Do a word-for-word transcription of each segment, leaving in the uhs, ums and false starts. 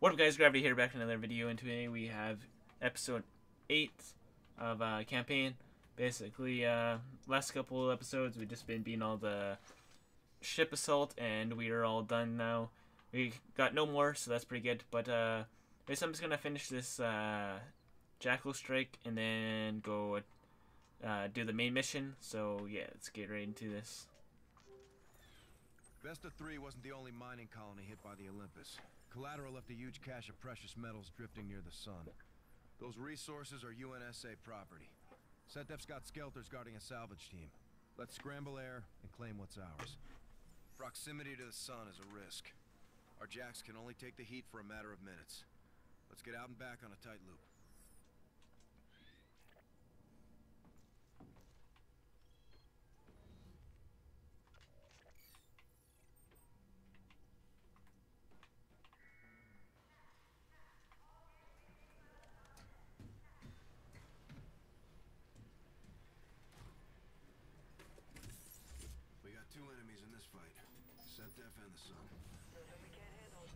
What up guys, Gravity here, back in another video, and today we have episode eight of uh, campaign. Basically, uh, last couple of episodes we've just been beating all the ship assault and we are all done now. We got no more, so that's pretty good, but uh, basically I'm just going to finish this uh, Jackal Strike and then go uh, do the main mission, so yeah, let's get right into this. Vesta three wasn't the only mining colony hit by the Olympus. Collateral left a huge cache of precious metals drifting near the sun. Those resources are U N S A property. SETDEF's got skelters guarding a salvage team. Let's scramble air and claim what's ours. Proximity to the sun is a risk. Our jacks can only take the heat for a matter of minutes. Let's get out and back on a tight loop. Two enemies in this fight, SETDEF and the sun. We can't handle it.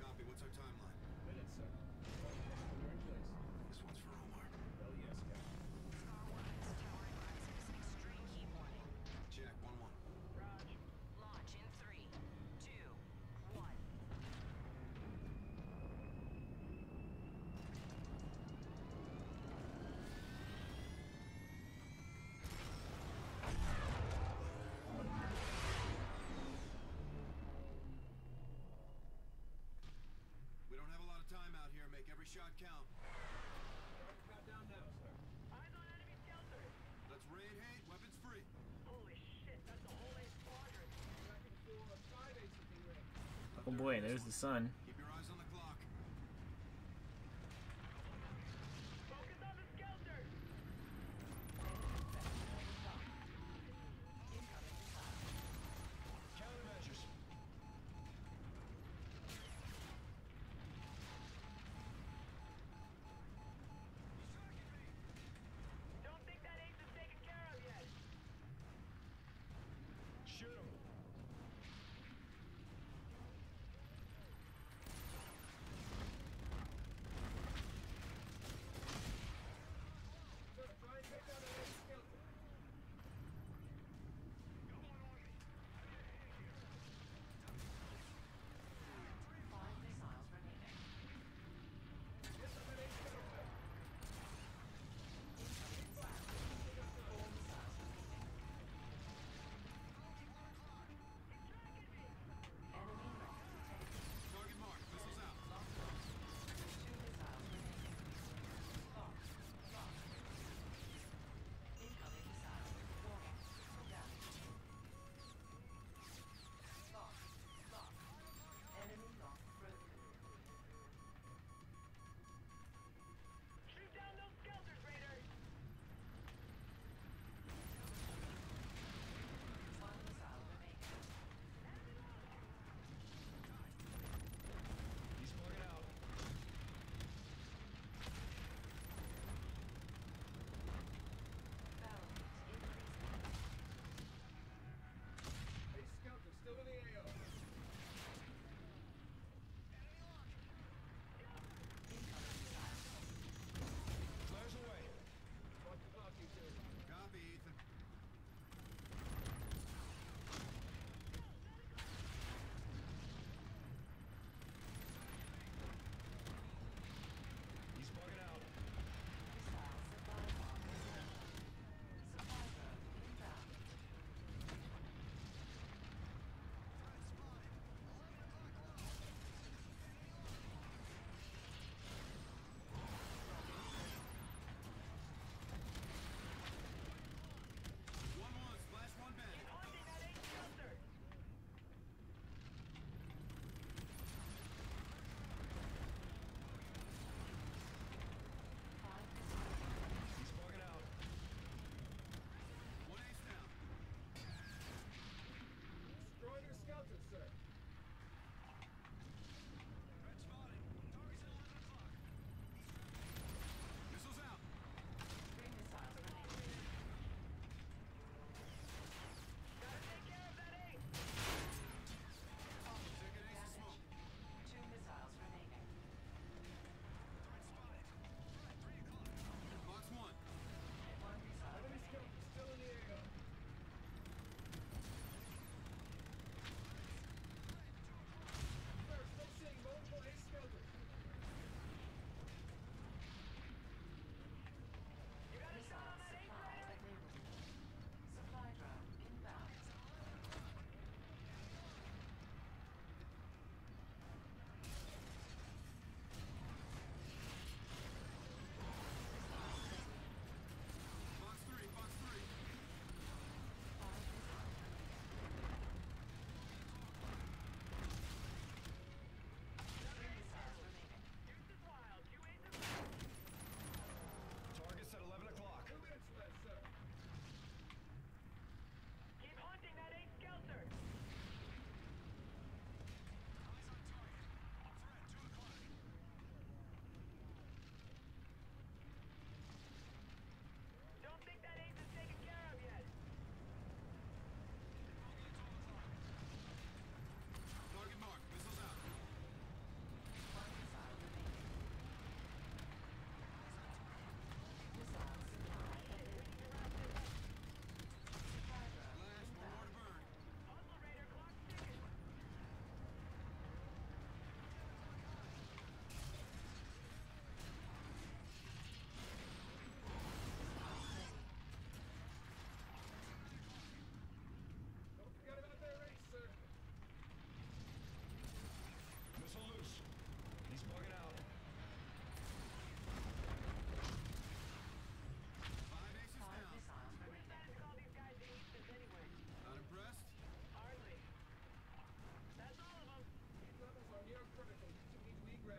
Copy, what's our timeline? Minutes, sir. This one's for Omar. Hell yes, Captain. Star one is towering by specific strain heat warning. Check, one one. Roger. Launch in three, two, one. Time out here, make every shot count. Got down now, sir. Eyes on enemy shelters. Let's raid hate, weapons free. Holy shit, that's a whole eight squadron. Oh boy, there's the sun. Keep your eyes on the clock. Focus on the skelters. Countermeasures.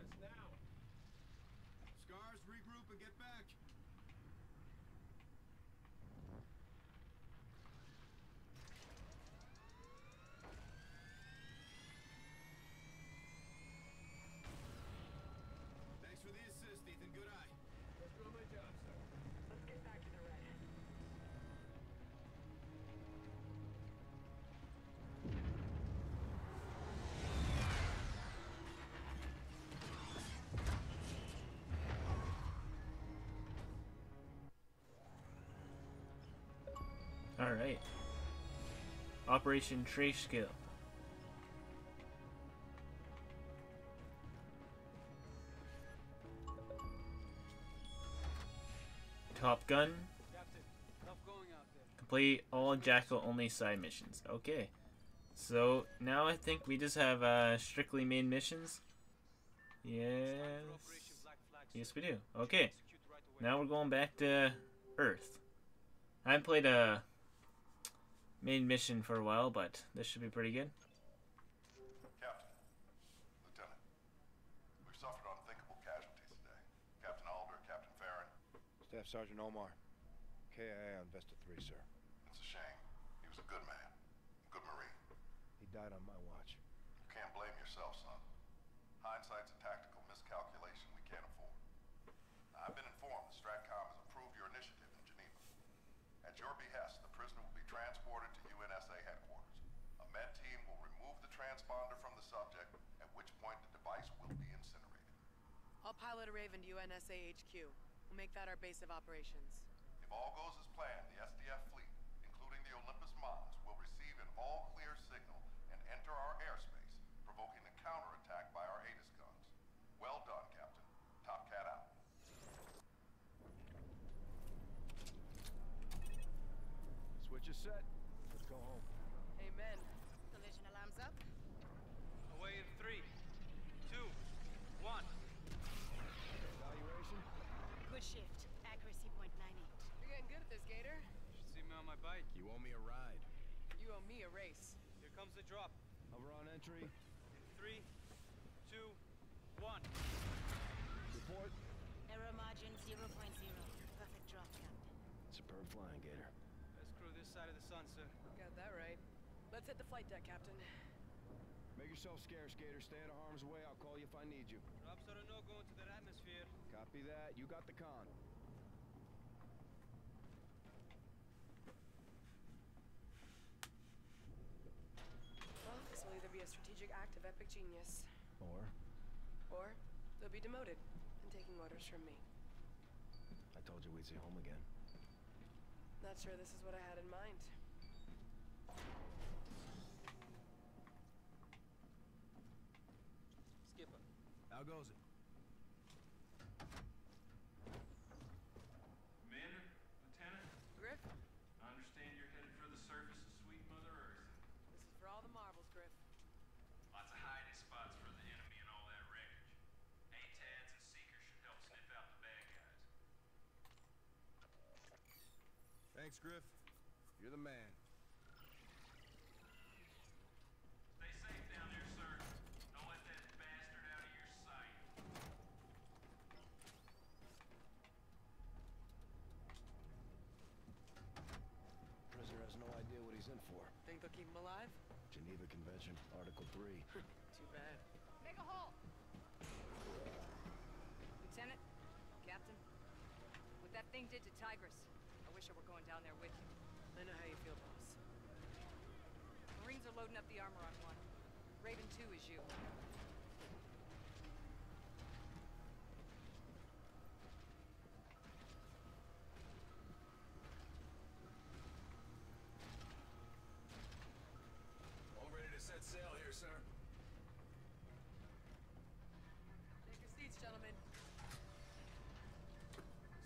progress now. Scars, regroup and get back. Thanks for the assist, Ethan. Good eye. Let's do my job, sir. Let's get back to the red. Alright. Operation Trace Skill. Top Gun. Captain, tough going out there. Complete all jackal-only side missions. Okay. So, now I think we just have uh, strictly main missions. Yes. Yes, we do. Okay. Now we're going back to Earth. I haven't played a main mission for a while, but this should be pretty good. Captain, Lieutenant, we've suffered unthinkable casualties today. Captain Alder, Captain Farron. Staff Sergeant Omar, K I A on Vesta three, sir. It's a shame. He was a good man, a good Marine. He died on my watch. You can't blame yourself, son. Hindsight's a tactical miscalculation we can't afford. Now, I've been informed that Stratcom has approved your initiative in Geneva. At your behest, the prisoner will be transported to U N S A headquarters. A med team will remove the transponder from the subject, at which point the device will be incinerated. I'll pilot a Raven to U N S A H Q. We'll make that our base of operations. If all goes as planned, the S D F fleet, including the Olympus Mons, will receive an all-clear signal and enter our airspace, provoking a counterattack by our ATIS guns. Well done, Captain. Top cat out. Switch is set. Let's go home. Amen. Collision alarms up. Away in three, two, one. Evaluation. Good shift. Accuracy point nine eight. You're getting good at this, Gator. You should see me on my bike. You owe me a ride. You owe me a race. Here comes the drop. Over on entry. Three, two, one. Report. Error margin zero point zero. Perfect drop, Captain. Superb flying, Gator. This side of the sun, sir. Got that right. Let's hit the flight deck, Captain. Make yourself scarce, Gator. Stay out of harm's way. I'll call you if I need you. Drops are a no-go into that atmosphere. Copy that. You got the con. Well, this will either be a strategic act of epic genius. Or? Or they'll be demoted and taking orders from me. I told you we'd see home again. Not sure this is what I had in mind. Skipper, how goes it? Commander, Lieutenant. Griff? I understand you're headed for the surface of sweet Mother Earth. This is for all the marbles, Griff. Lots of hiding spots for the enemy and all that wreckage. A T I S and Seekers should help sniff out the bad guys. Thanks, Griff. You're the man. Stay safe down there, sir. Don't let that bastard out of your sight. Prisoner has no idea what he's in for. Think they'll keep him alive? Geneva Convention, Article three. Too bad. Make a hole! Lieutenant? Captain? What that thing did to Tigress. I wish I were going down there with you. I know how you feel, boss. Marines are loading up the armor on one. Raven two is you. All ready to set sail here, sir. Take your seats, gentlemen.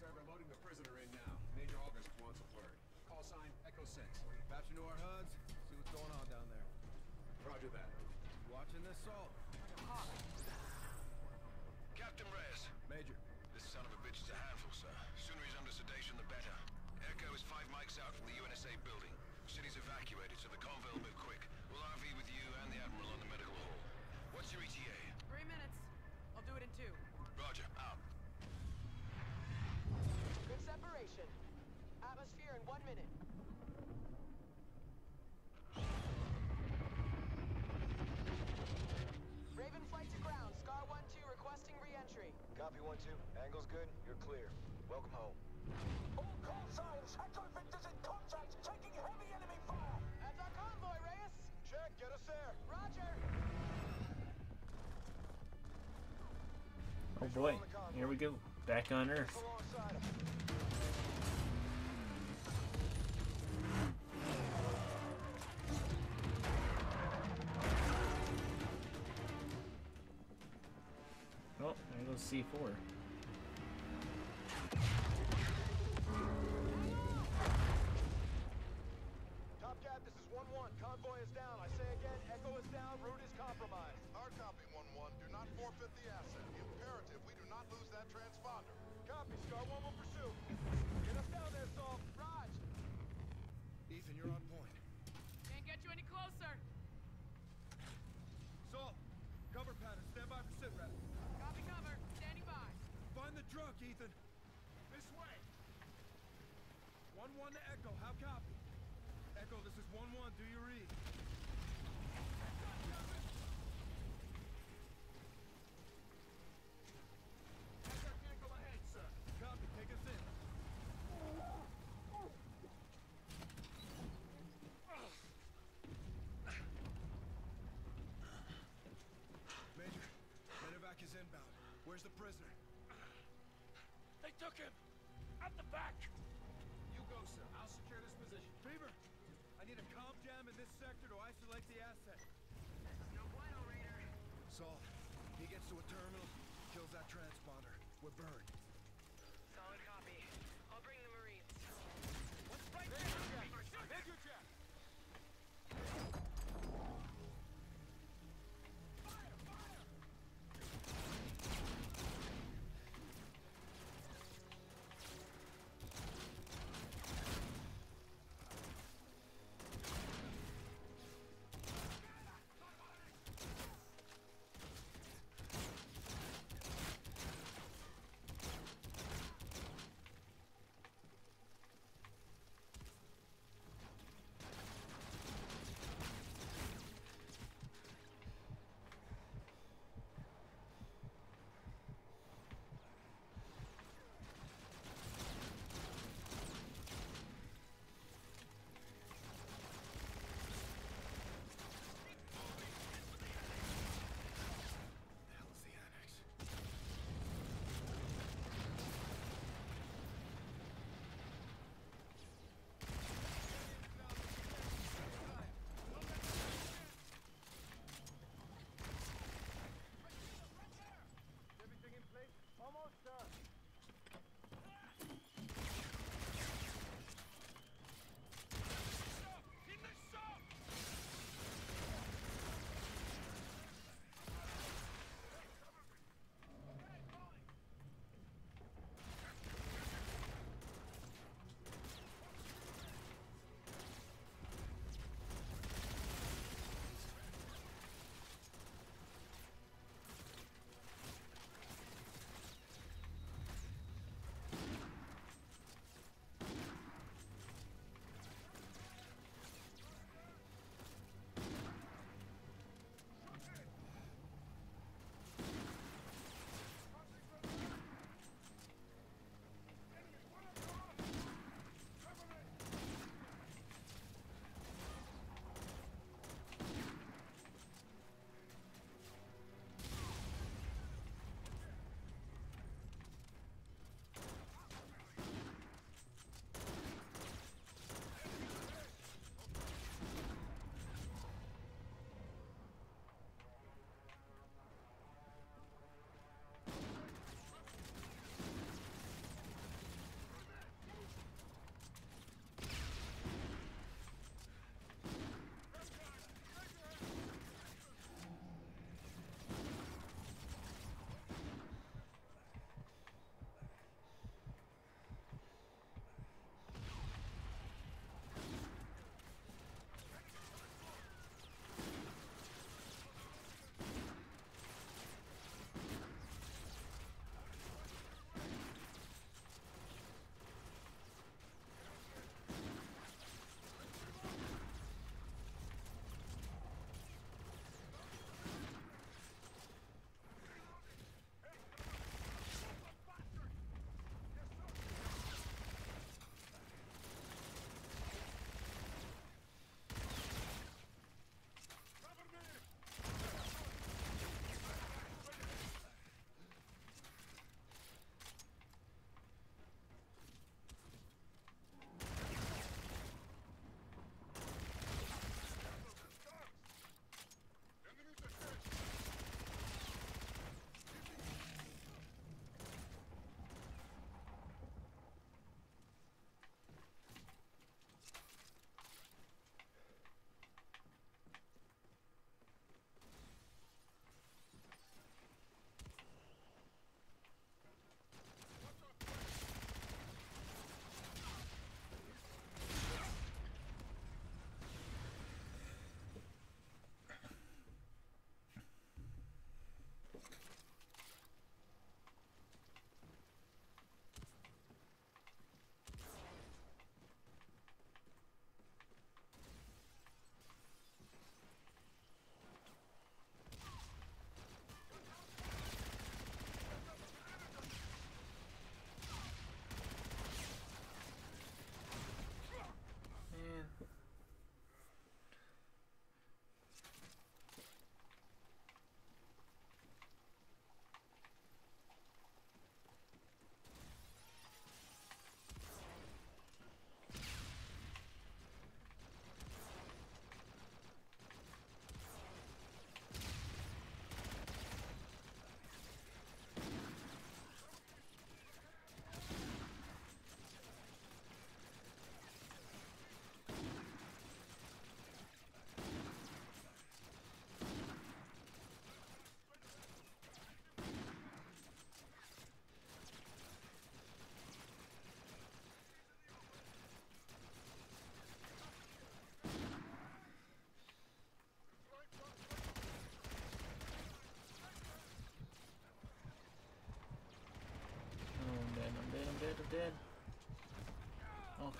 Sir, we're loading the prisoner in now. Major August wants a word. Call sign, Echo six. Baps into our H U Ds, see what's going on down there. Roger that. Watching this salt. Captain Reyes. Major. This son of a bitch is a handful, sir. Sooner he's under sedation, the better. Echo is five mics out from the U N S A building. City's evacuated, so the convoy will move quick. We'll R V with you and the Admiral on the medical hall. What's your E T A? Three minutes. I'll do it in minute. Raven flight to ground. Scar one two requesting re-entry. Copy one two. Angle's good. You're clear. Welcome home. All call signs. Echo Victor's in contact. Taking heavy enemy fire. That's our convoy, Reyes. Check. Get us there. Roger. Oh boy. Here we go. Back on Earth. Oh, there goes C four. Top Cap, this is one one. Convoy is down. I say again, Echo is down. Route is compromised. Hard copy, one one. Do not forfeit the asset. Imperative, we do not lose that transponder. Copy, Scar. One will pursue. Get us down there, Saul. Raj. Ethan, you're on point. Can't get you any closer. Saul. Cover pattern, stand by for sit rep. Copy cover, standing by. Find the drunk, Ethan. This way. one one to Echo, how copy? Echo, this is one one, do you read? That's our vehicle ahead, sir. Copy, take us in. Major, medevac is inbound. Where's the prisoner? They took him! At the back! You go, sir. I'll secure this position. Beaver, I need a comm jam in this sector to isolate the asset. This is no bueno, Raider. Saul, he gets to a terminal, kills that transponder. We're burned. Solid copy. I'll bring the Marines. Let's break it! Major Jack!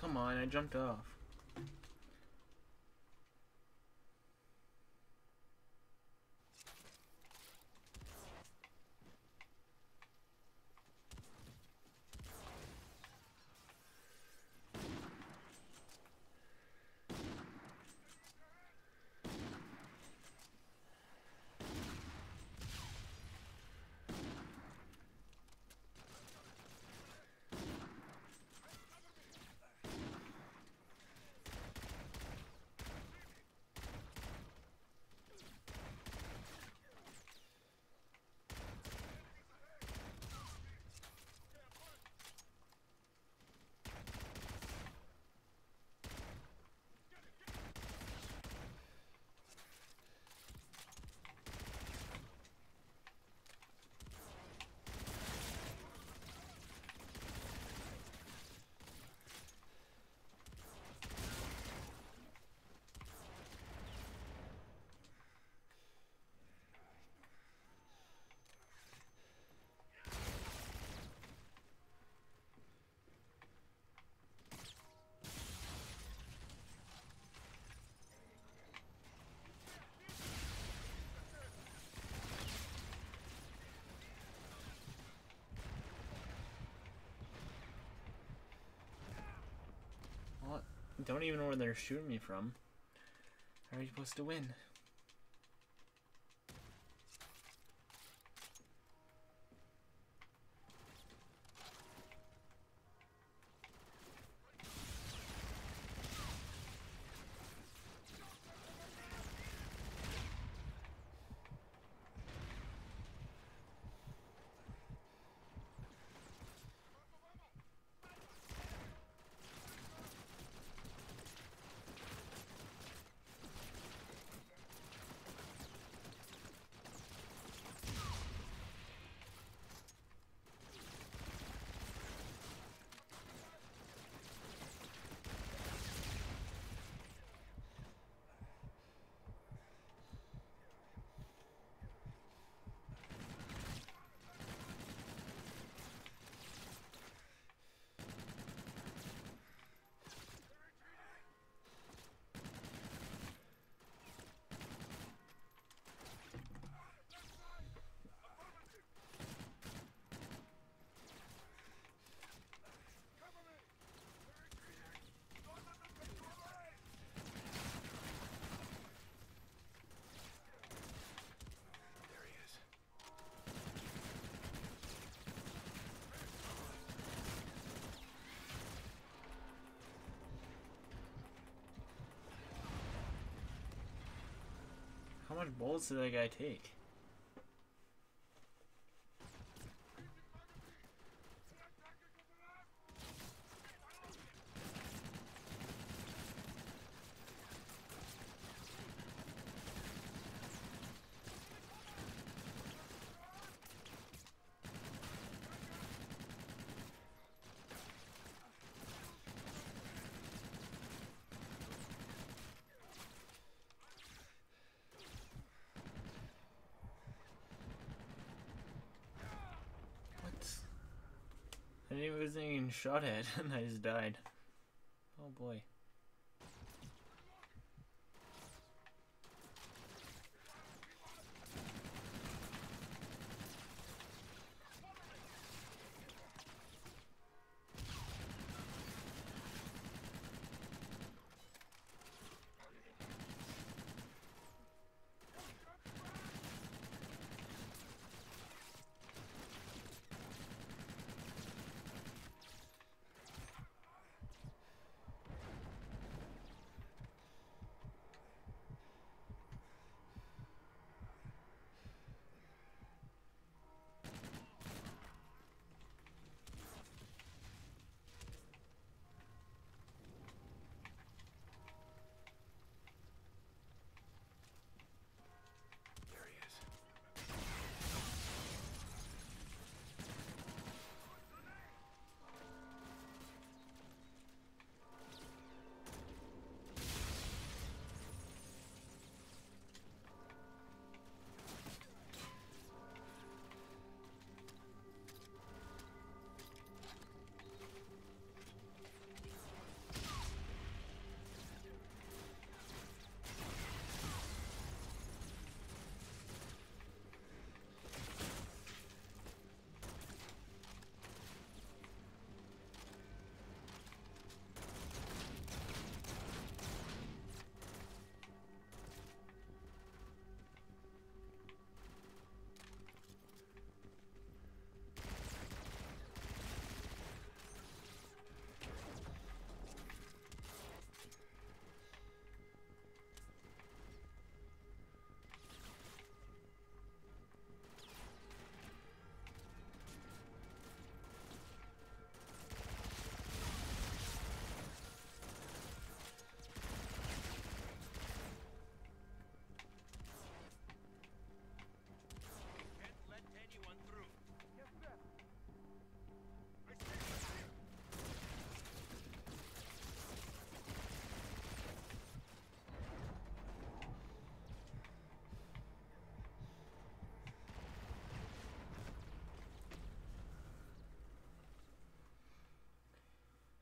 come on, I jumped off. Don't even know where they're shooting me from. How are you supposed to win? How much bullets did that guy take? I wasn't even shot at and I just died. Oh boy.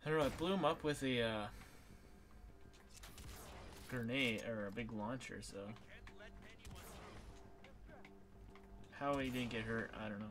I don't know, I blew him up with a uh, grenade or a big launcher, so how he didn't get hurt, I don't know.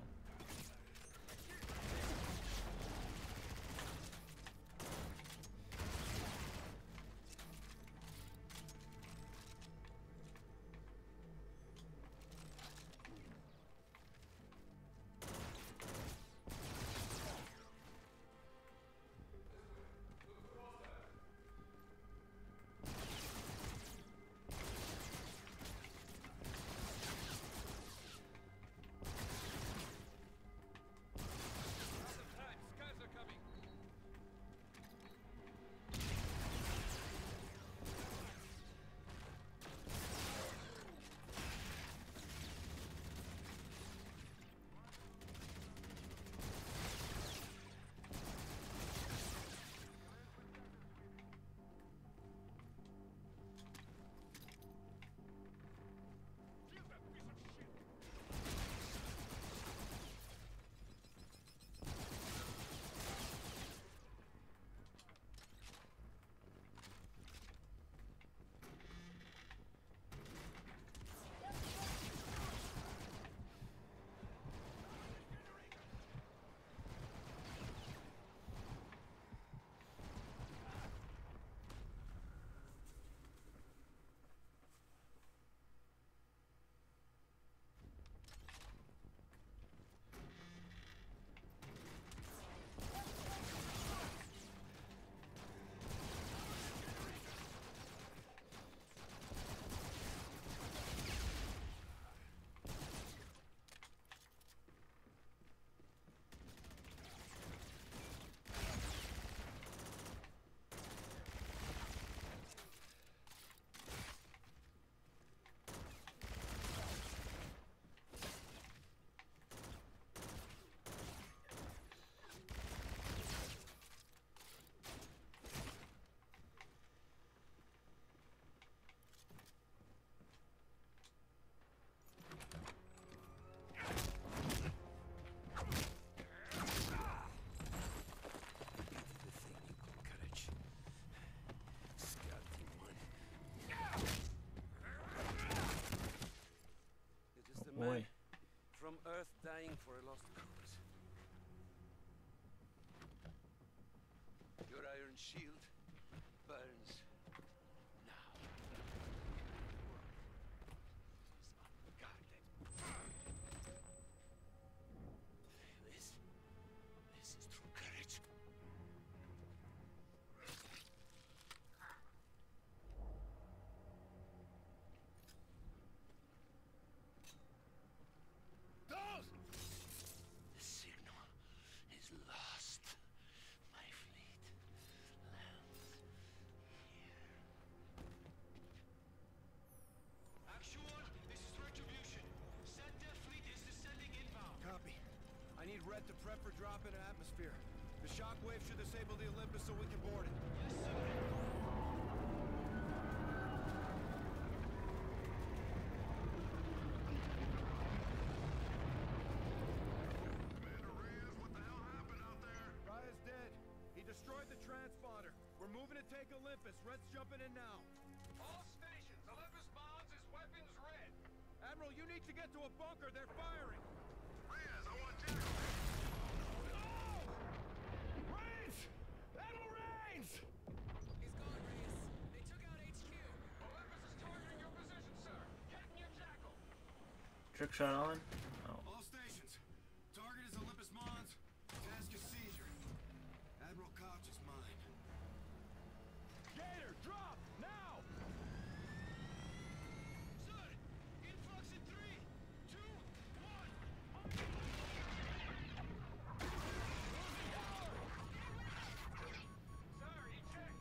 From Earth dying for a lost cause. Your iron shield burns now. God damn. This, this is true courage. Red to prep for drop into atmosphere. The shockwave should disable the Olympus so we can board it. Yes, sir. Trick shot on. Oh. All stations. Target is Olympus Mons. Task is seizure. Admiral Koch is mine. Gator, drop now. Sir, influx in three, two, one. Sorry, check.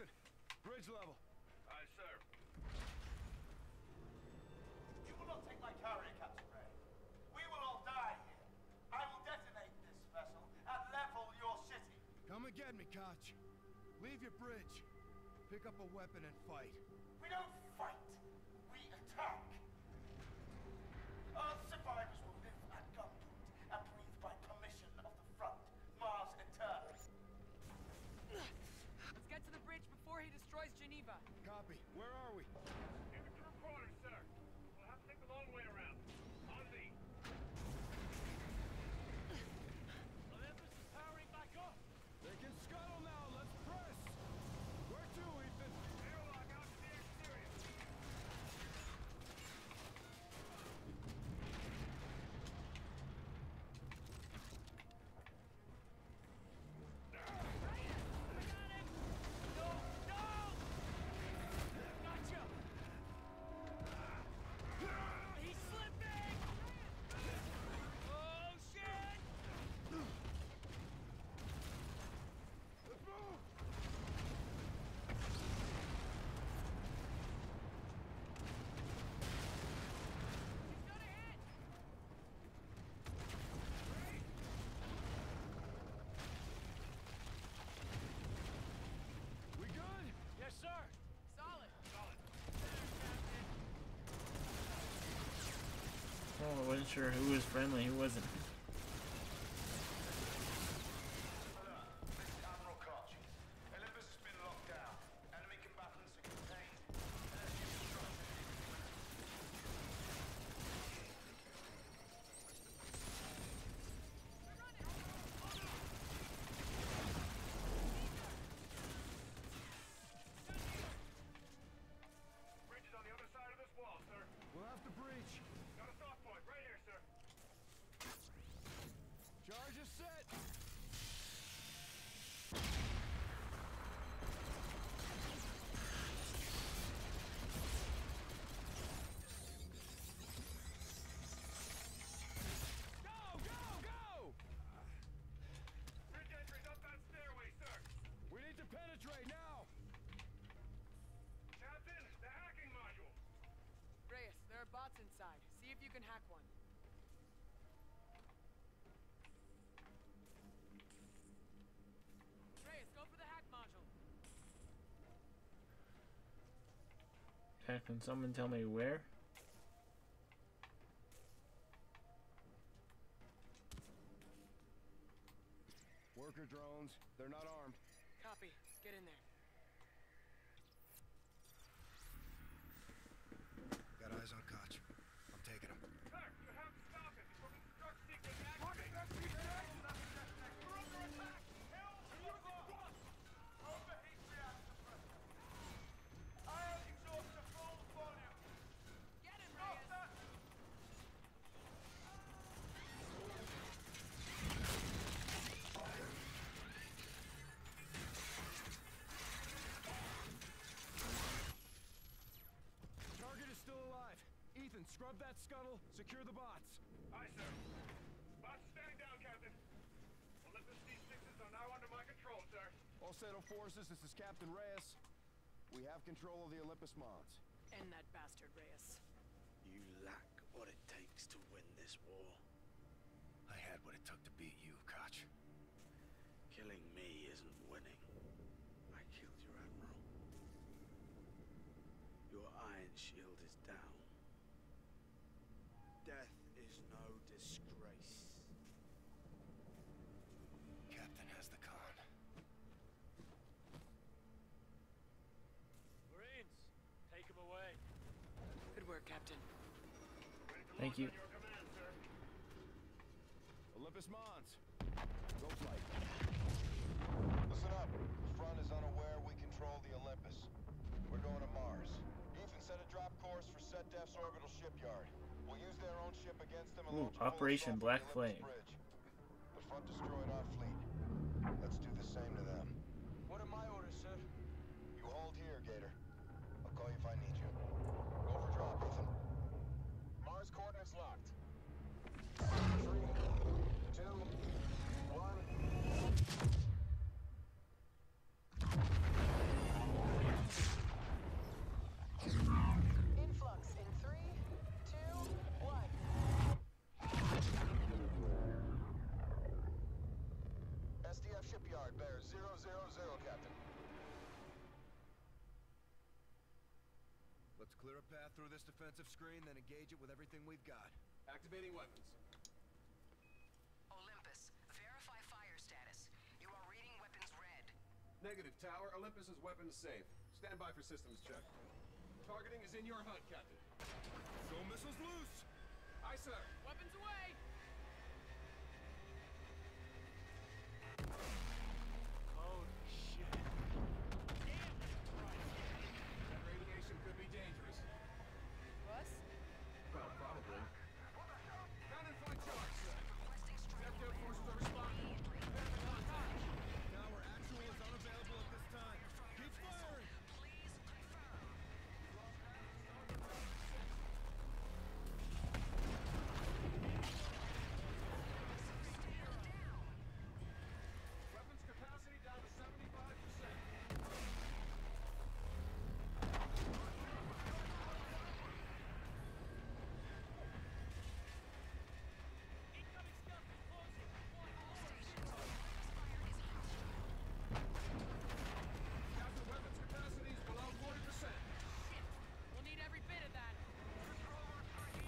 Nathan, bridge level. Aye, sir. You will not take my carrier, Captain Ray. We will all die here. I will detonate this vessel and level your city. Come and get me, Koch. Leave your bridge. Pick up a weapon and fight. We don't fight. We attack. Our survivors will live at gunpoint and breathe by permission of the front. Mars Eternal. Let's get to the bridge before he destroys Geneva. Copy. Where are we? In the crew quarters, sir. We'll have to take the long way around. On the... Olympus is powering back up. They can scuttle now. Let's press. Where to, Ethan? Airlock out to the exterior. Oh, I wasn't sure who was friendly, who wasn't. Can someone tell me where? Worker drones. They're not armed. Copy. Get in there. Got eyes on Koch. I'm taking him. Kirk, you have to stop him before we start seeking action. We're under attack! Hell, you're lost! Overheat reactor pressure. I'll exhaust the full volume. Get him, Reyes! Target is still alive. Ethan, scrub that scuttle, secure the bots. Aye, sir. Bots standing down, Captain. Olympus D sixes are now under my control, sir. All Seto forces, this is Captain Reyes. We have control of the Olympus Mons. End that bastard, Reyes. You lack what it takes to win this war. I had what it took to beat you, Koch. Killing me isn't winning. I killed your admiral. Your iron shield is down. Death is no disgrace. Captain has the con. Marines, take him away. Good work, Captain. Thank you. Command, Olympus Mons, go flight. Listen up. The front is unaware we control the Olympus. We're going to Mars. Ethan set a drop course for SetDef's orbital shipyard. We'll use their own ship against them. Ooh, Operation Black Flame. The front destroyed our fleet. Let's do the same to them. What are my orders, sir? You hold here, Gator. I'll call you if I need you. Go for drop, Ethan. Mars coordinates locked. Three, two, one. Let's clear a path through this defensive screen, then engage it with everything we've got. Activating weapons. Olympus, verify fire status. You are reading weapons red. Negative, Tower. Olympus is weapons safe. Stand by for systems check. Targeting is in your hunt, Captain. Throw missiles loose! Aye, sir. Weapons away! Holy shit. Damn, that's right. That radiation could be dangerous. Us? Well, probably. Cannon flight charge, sir. Zepto forces are responding. Tower, actual is unavailable at this time. Keep firing! Please confirm. Capacity down to seventy-five percent. Incoming scout is closing. Captain, weapons capacity is below forty percent. Shit. We'll need every bit of that. That's a thirty percent.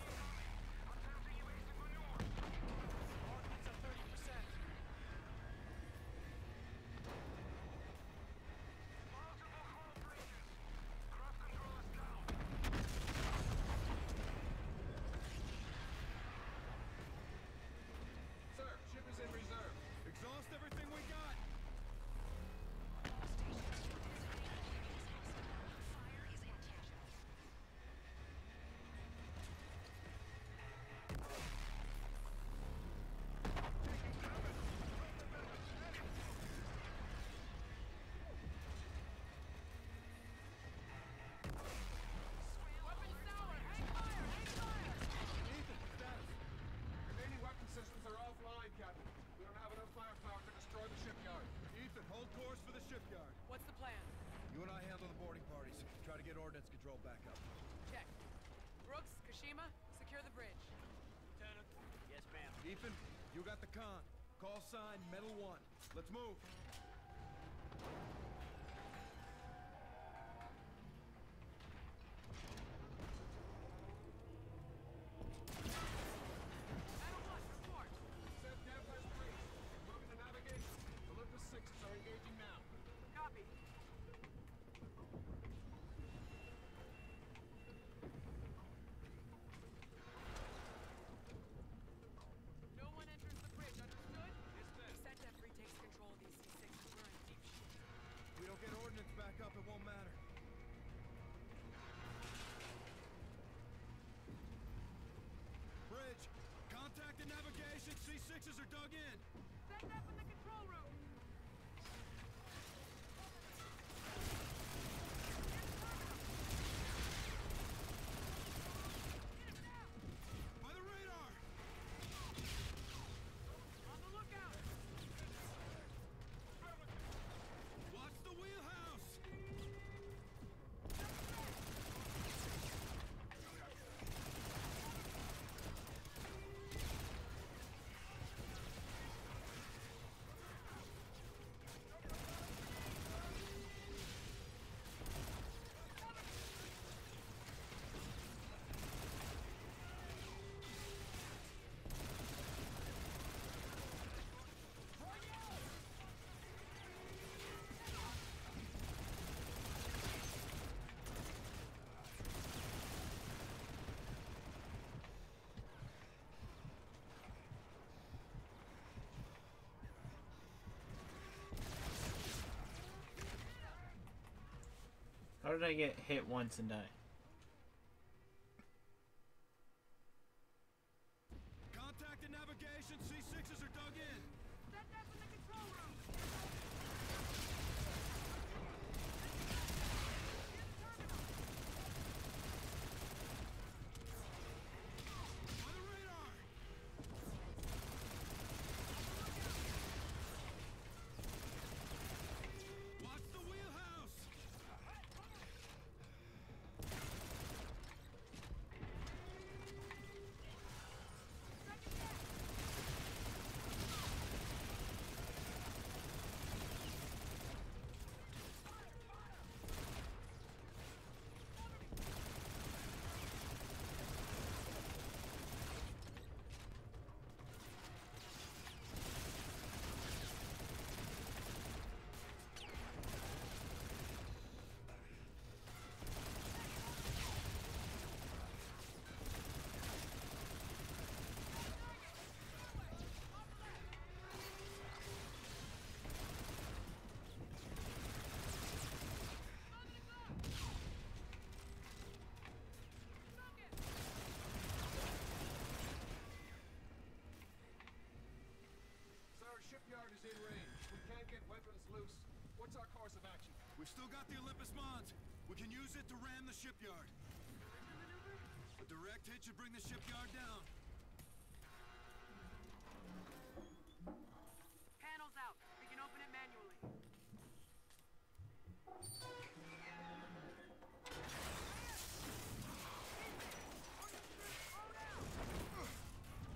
In reserve. Exhaust everything we got! Fire is intentional. Taking damage! Weapons tower! Hang fire! Hang fire! Ethan, status. Remaining weapon systems are offline, Captain. We don't have enough firepower to destroy the shipyard. Ethan, hold course for the shipyard. What's the plan? You and I handle the boarding parties. Try to get ordnance control back up. Check. Brooks, Kashima, secure the bridge. Lieutenant. Yes, ma'am. Ethan, you got the con. Call sign, Metal One. Let's move. Sixes are dug in. Set up in the control room. Get him down. By the radar. On the lookout. Watch the wheelhouse. How did I get hit once and die? Contact and navigation, C sixes are dug in. Set up in the control room. On the radar. Watch the wheelhouse. Come on. That's our course of action. We've still got the Olympus Mons. We can use it to ram the shipyard. A direct hit should bring the shipyard down. Panels out. We can open it manually.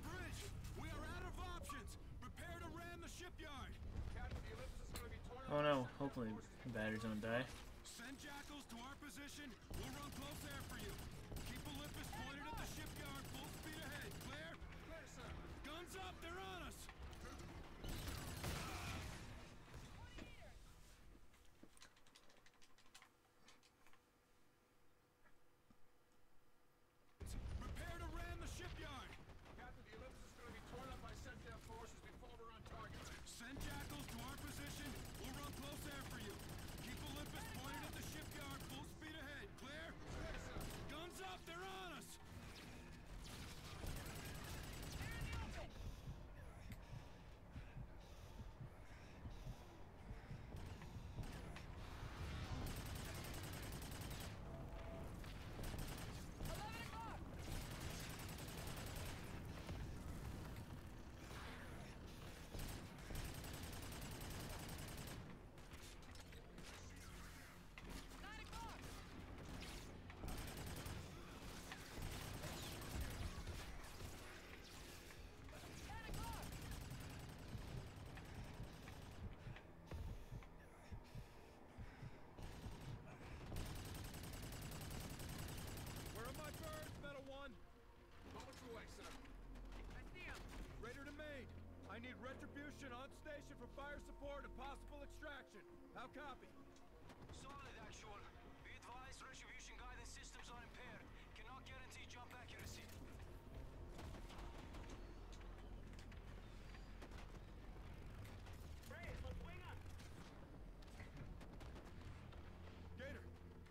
Bridge! We are out of options! Prepare to ram the shipyard! Captain, the Olympus is going to be torn up. Oh no, hopefully the batteries don't die. Send jackals to our position. We'll run close air for you. Keep Olympus pointed at the shipyard. Full speed ahead. Clear? Clear, sir. Guns up, they're on us! Prepare to ram the shipyard! Captain, the Olympus is going to be torn up by SDF forces before we're on target. Send jackals to our position. We'll run close air for you. Keep Olympus pointed at the shipyard. Full speed ahead. Clear? Clear, sir. Guns up, they're on us! They're in the open! I need Retribution on station for fire support and possible extraction. How copy? Solid, actual. Be advised, Retribution guidance systems are impaired. Cannot guarantee jump accuracy. Reyes, let's wing up! Gator,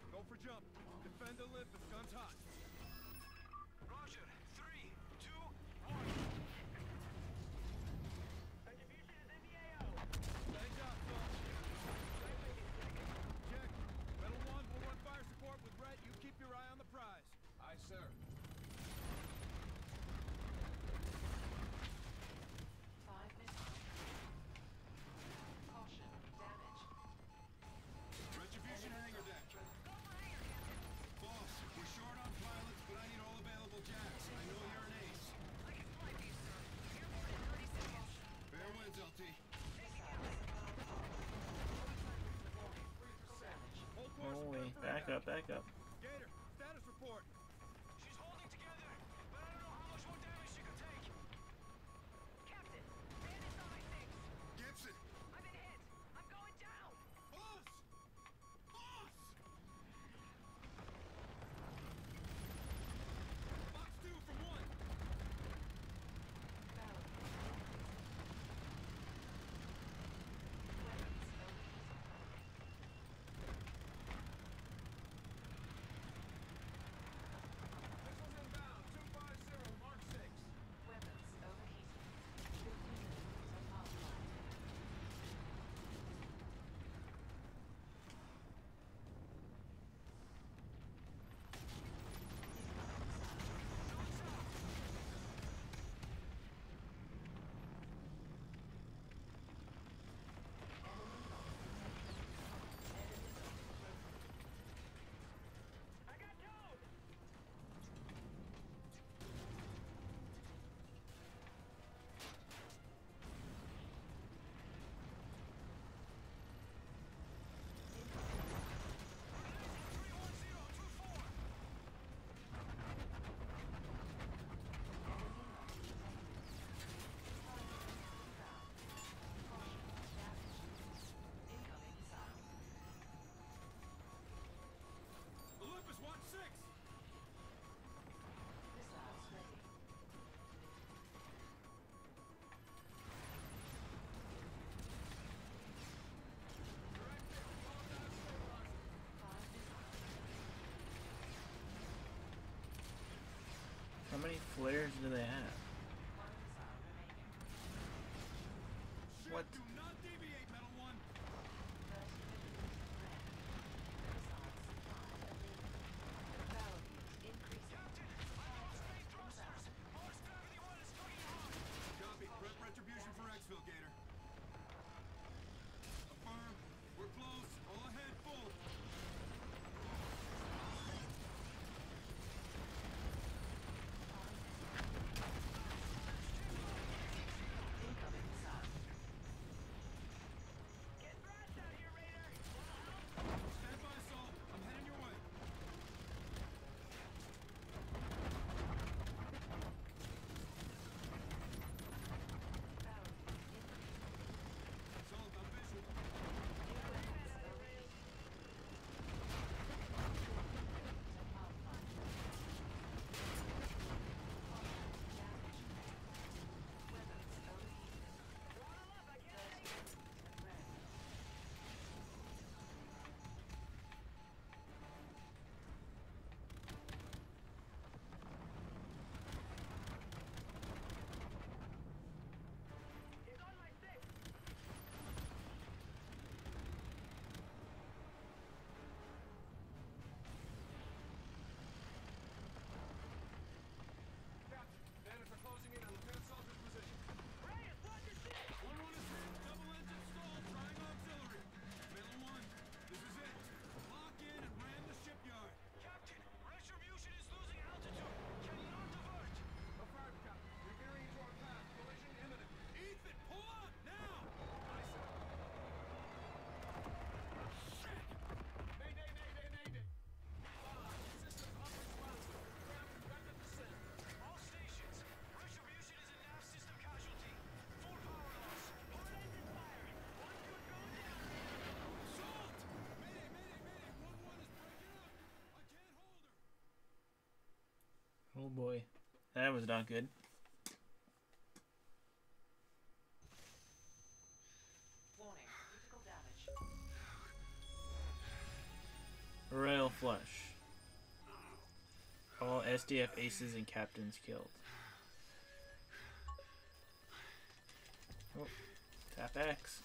go for jump. Defend Olympus, guns hot. Roger, three, two, one. With Rhett, you keep your eye on the prize. Aye, sir. Five minutes. Caution, damage. Retribution hangar deck. Go for hangar, Captain. Boss, we're short on pilots, but I need all available jacks. I know you're an ace. I can fly these, sir. Airborne in thirty seconds. Fair winds, L T. Holy, back up, back up. Gator, status report. She's holding together, but I don't know how much more damage she can take. Captain, bandits on my six. Gibson. I've been hit. I'm going down. Boss! Boss! Box two from one. Olympus, watch six! Missiles ready. How many flares do they have? What? Do not deviate, Metal One! Oh boy, that was not good. Warning, critical damage. Rail flush. All S D F aces and captains killed. Oh, tap X.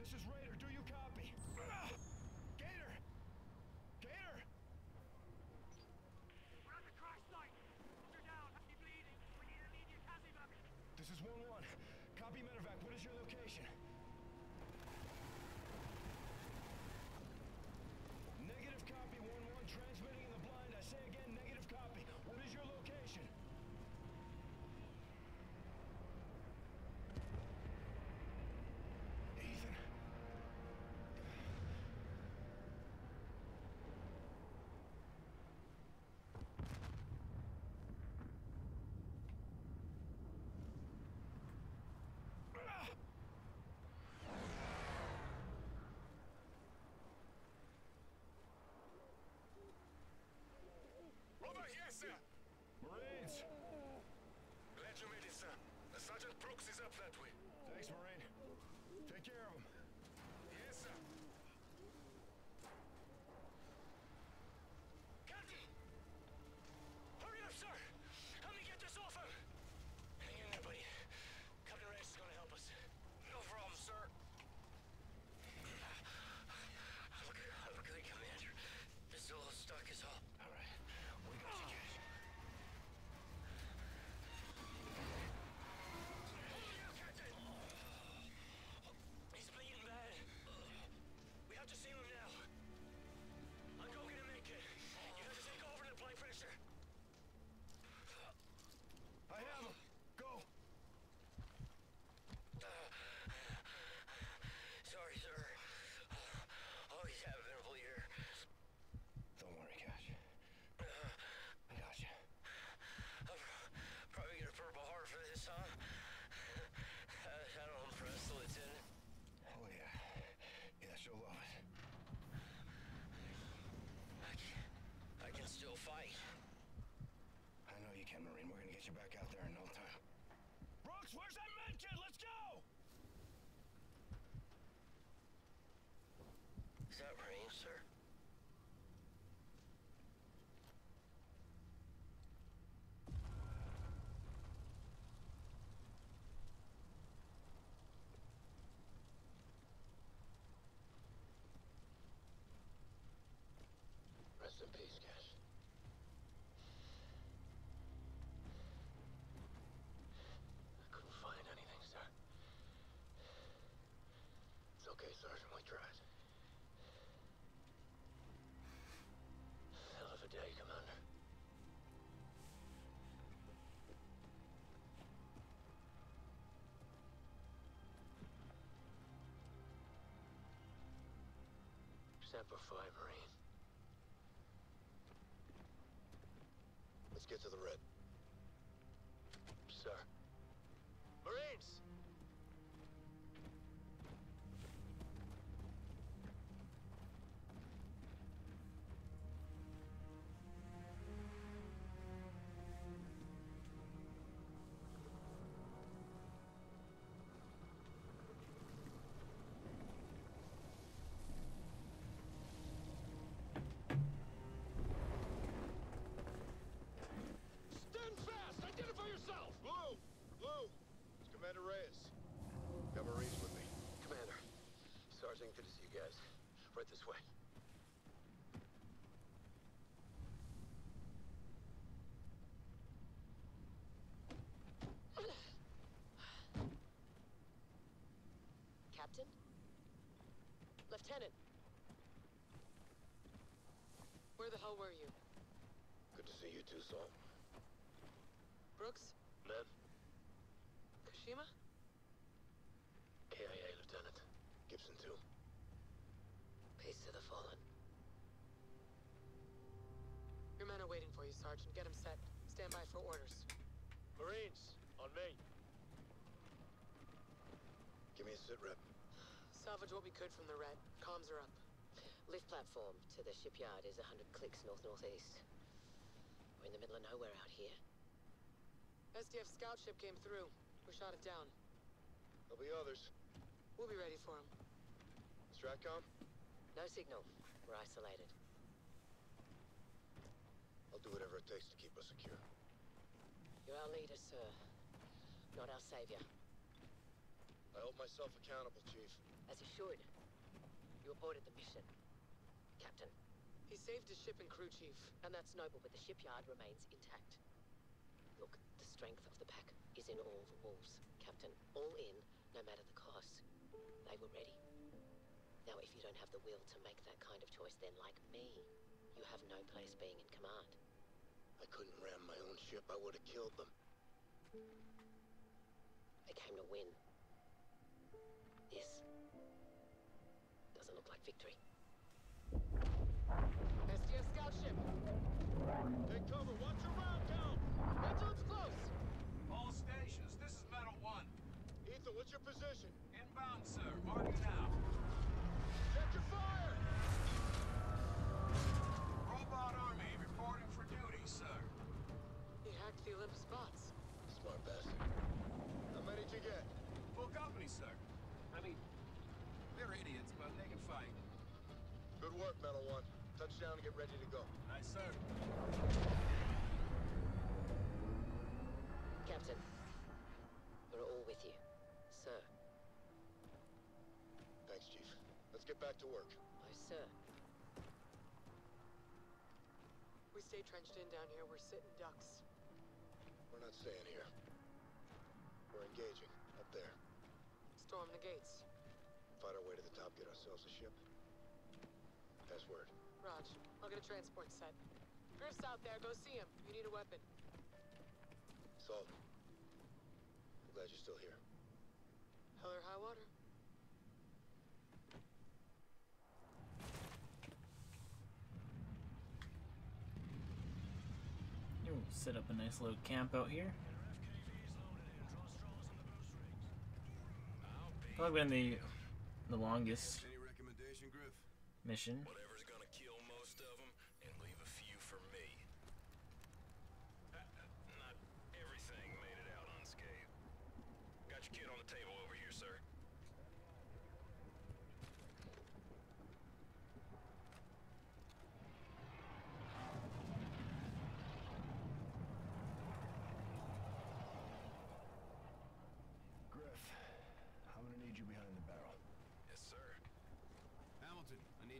This is Raider, do you copy? Gator! Gator! We're at the crash site! You're down, you're bleeding. We need an immediate taxi back. This is one one. Copy, medevac, what is your location? Negative copy, one one. Transmitting in the blind. I say again, negative copy. What is your location? Yes, sir. Marines. Glad you made it, sir. The Sergeant Brooks is up that way. Thanks, Marine. Take care of him. Yes, sir. Captain! Hurry up, sir! Help me get this off him! Hang in there, buddy. Captain Reyes is gonna help us. No problem, sir. Look, look at the commander. The Zulu stuck is all. Fight. I know you can, Marine. We're gonna get you back out there in no time. Brooks, where's that medkit? Let's go! Is that Marine, sir? Rest in peace, guys. Okay, Sergeant, we tried. Hell of a day, Commander. Semper Fi, Marine. Let's get to the red. Sir. Marines! Commander Reyes. Got Marines with me. Commander. Sergeant, good to see you guys. Right this way. Captain? Lieutenant! Where the hell were you? Good to see you too, Sol. Brooks? Men? Shima? K I A Sergeant. Get him set. Stand by for orders. Marines, on me. Give me a sit rep. Salvage what we could from the red. Comms are up. Lift platform to the shipyard is one hundred clicks north-northeast. We're in the middle of nowhere out here. S D F scout ship came through. We shot it down. There'll be others. We'll be ready for them. Stratcom? No signal. We're isolated. I'll do whatever it takes to keep us secure. You're our leader, sir. Not our savior. I hold myself accountable, Chief. As you should. You aborted the mission, Captain. He saved his ship and crew, Chief. And that's noble, but the shipyard remains intact. Look, the strength of the pack is in all the wolves, Captain. All in, no matter the cost. They were ready. Now, if you don't have the will to make that kind of choice, then, like me, you have no place being in command. I couldn't ram my own ship. I would have killed them. They came to win. This doesn't look like victory. S D F scout ship! Take cover! Watch your round down! Mental's close! All stations, this is Metal One. Ethan, what's your position? Inbound, sir. Marking now. Check your fire! Robot Army reporting for duty, sir. He hacked the Olympus bots. Smart bastard. How many did you get? Full company, sir. I mean, they're idiots, but they can fight. Good work, Metal One. Touchdown and get ready to go. Nice, sir. Captain, we're all with you, sir. Thanks, Chief. Let's get back to work. Aye, sir. We stay trenched in down here. We're sitting ducks. We're not staying here. We're engaging up there. Storm the gates. Fight our way to the top, get ourselves a ship. Password. Raj, I'll get a transport set. Griff's out there, go see him. You need a weapon. Salt. I'm glad you're still here. Hell or high water. Ooh, set up a nice little camp out here. Probably been the the longest Any recommendation, Griff? Mission. Whatever's gonna kill most of them and leave a few for me. Uh, not everything made it out unscathed. Got your kid on the table over here, sir.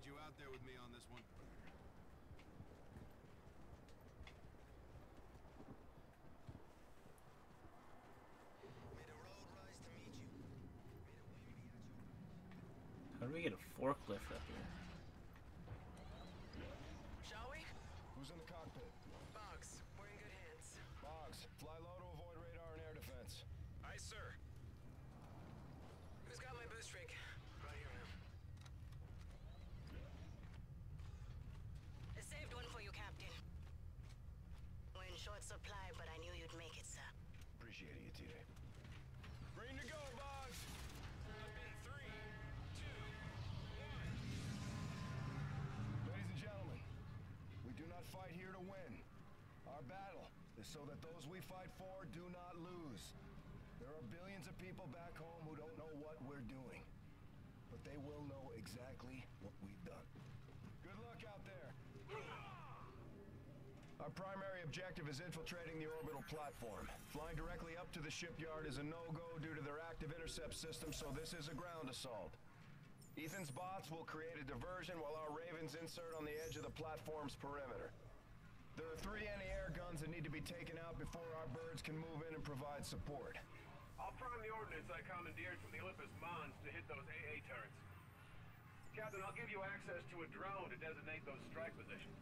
You out there with me on this one. May the road rise to meet you. May the wind be at you. How do we get a forklift up here? Shall we? Who's in the cockpit? Boggs. We're in good hands. Boggs, fly low to avoid radar and air defense. Aye, sir. Who's got my boost rig? Right here now. Saved one for you, Captain. We're in short supply, but I knew you'd make it, sir. Appreciate it, T D. Green to go, Boggs! Up in three, two, one. Ladies and gentlemen, we do not fight here to win. Our battle is so that those we fight for do not lose. There are billions of people back home who don't know what we're doing, but they will know exactly what we've done. Good luck out there. Our primary objective is infiltrating the orbital platform. Flying directly up to the shipyard is a no-go due to their active intercept system, so this is a ground assault. Ethan's bots will create a diversion while our Ravens insert on the edge of the platform's perimeter. There are three anti-air guns that need to be taken out before our birds can move in and provide support. I'll prime the ordnance I commandeered from the Olympus Mons to hit those A A turrets. Captain, I'll give you access to a drone to designate those strike positions.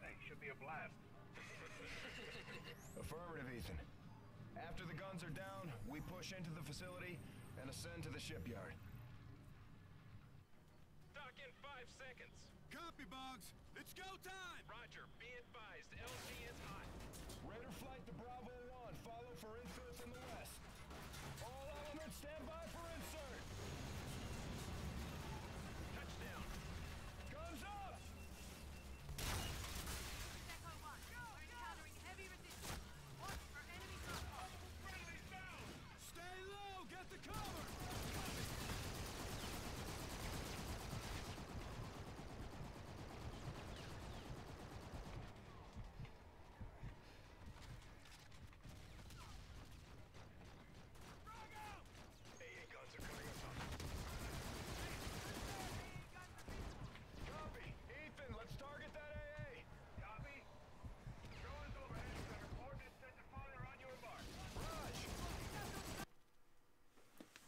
Hey, should be a blast. Affirmative, Ethan. After the guns are down, we push into the facility and ascend to the shipyard. Dock in five seconds. Copy! Copy, Boggs. It's go time! Roger. Be advised. L Z is hot. Raider flight to Bravo one. Follow for infill from the west. All elements stand by for insert. Touchdown. Guns up! Echo one. We're encountering heavy resistance. Watch for enemy drop-off. Friendly's down! Stay low! Get the cover!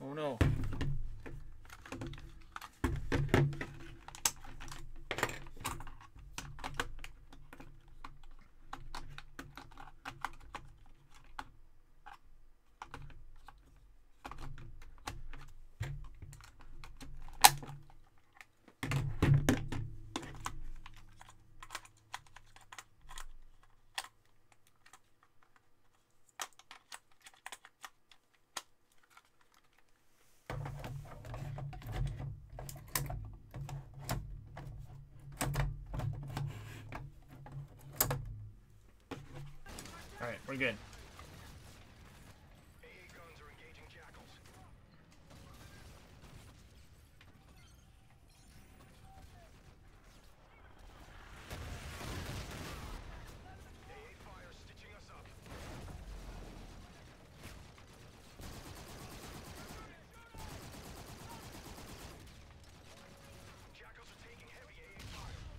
Oh no. Alright, we're good. A A guns are engaging jackals. A A fire stitching us up. Jackals are taking heavy A A fire.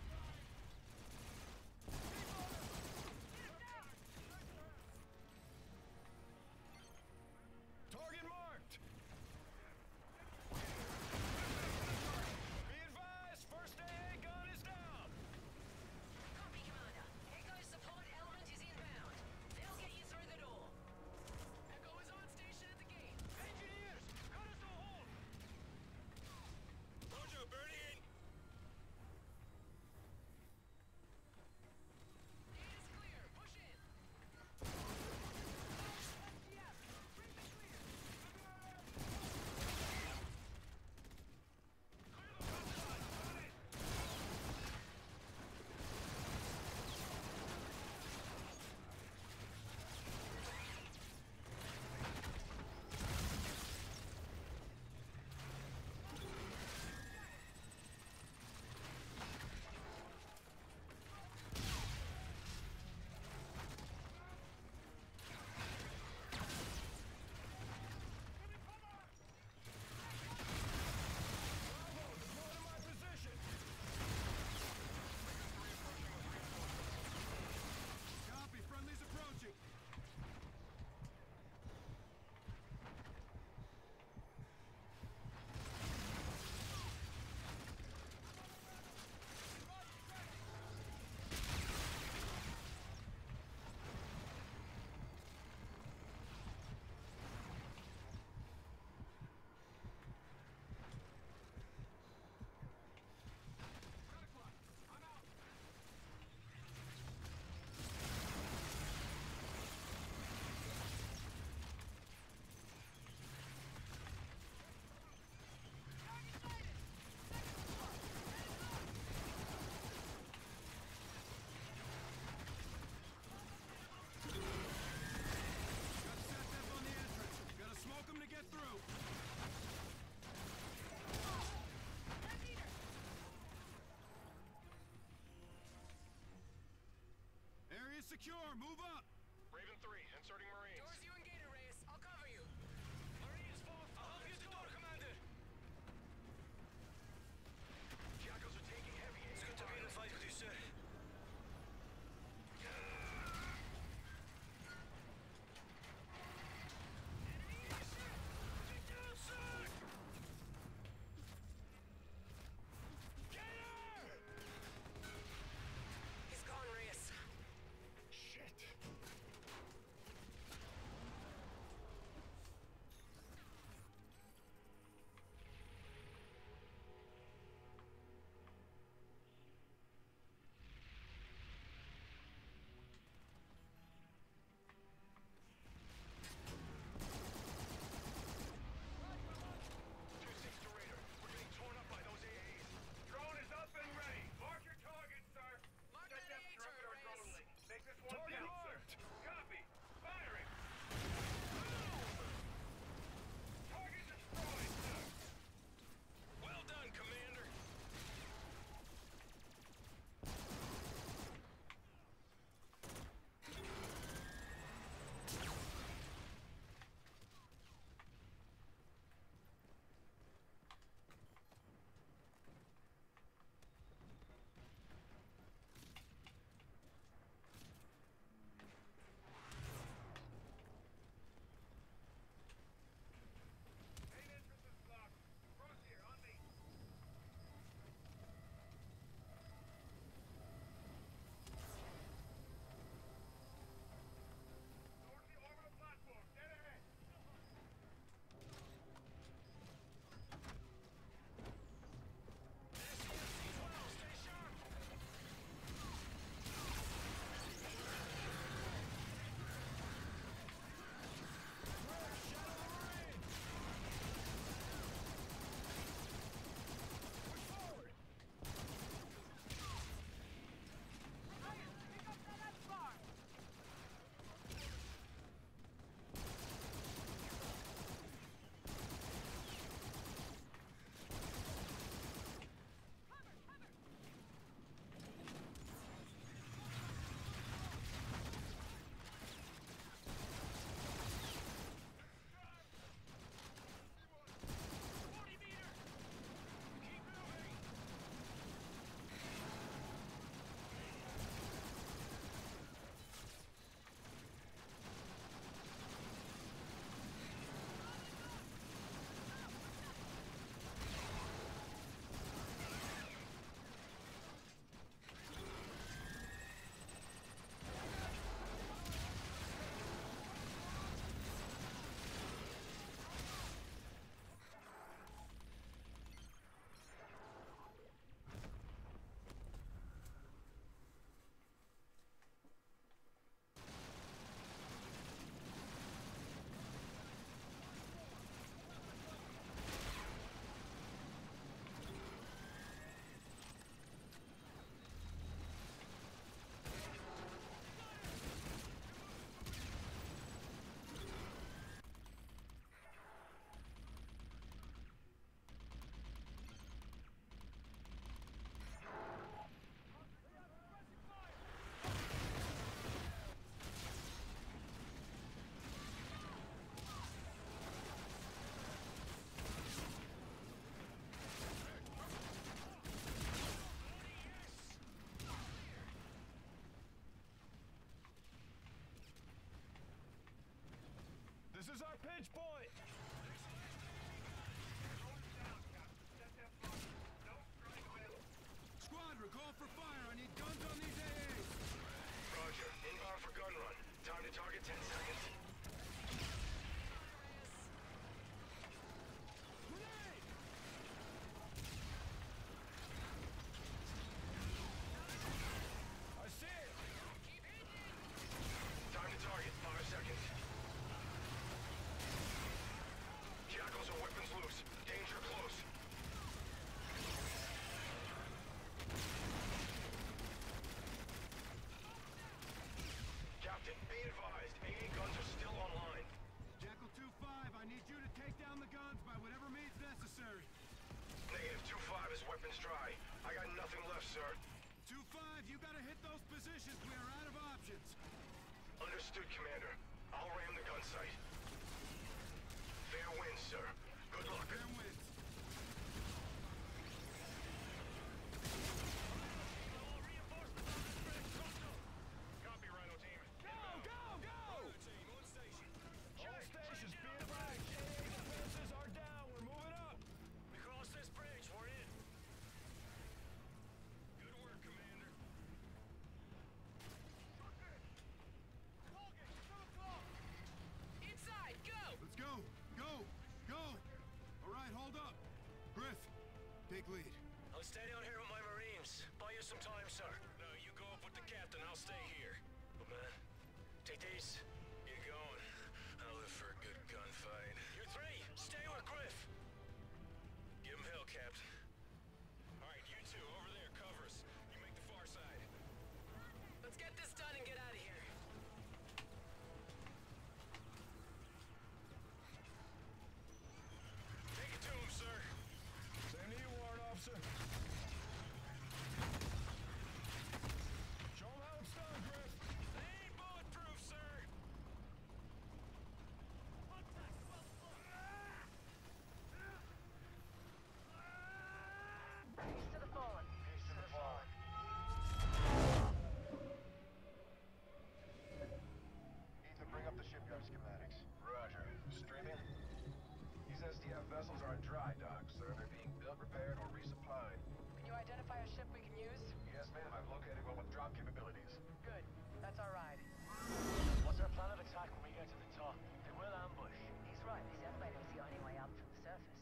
Secure, move up! Raven three, inserting Marines. Doors you and Gator, Reyes. I'll cover you. Marines, fourth. I'll help you at the door, Commander. Jackals are taking heavy aim. It's good to be in a fight with you, sir. Shit! down the guns by whatever means necessary. Negative two five is weapons dry. I got nothing left, sir. two five, you gotta hit those positions. We are out of options. Understood, Commander. I'll ram the gun sight. Fair winds, sir. Good luck. Fair winds. Copy, Rhino team. Go, go, go! Rhino team, on station. All stations, be advised. J A defenses are down. We're moving up. We crossed this bridge. We're in. Good work, Commander. Inside, go! Let's go! Go! Go! Alright, hold up! Griff, take lead. I'll stay down here with my Marines. Buy you some time, sir. No, you go up with the captain, I'll stay here. But man, take these. You're going. I'll live for a good gunfight. You three, stay with Griff! Give him hell, Captain. Alright, you two, over there, cover us. You make the far side. Let's get this done and get out of here. Take it to him, sir. Same to you, Warrant Officer. Show him how it's done, Griff. They ain't bulletproof, sir. Peace to the fallen. Peace to the fallen. Ethan, bring up the shipyard schematics. Roger. Streaming? These S D F vessels are dry dock, sir. They're being built, repaired, or resupplied. Can you identify a ship we can use? Yes, ma'am. I've located one with drop capabilities. Good. That's our ride. What's our plan of attack when we get to the top? They will ambush. He's right. These F-fighters are the only way up from the surface.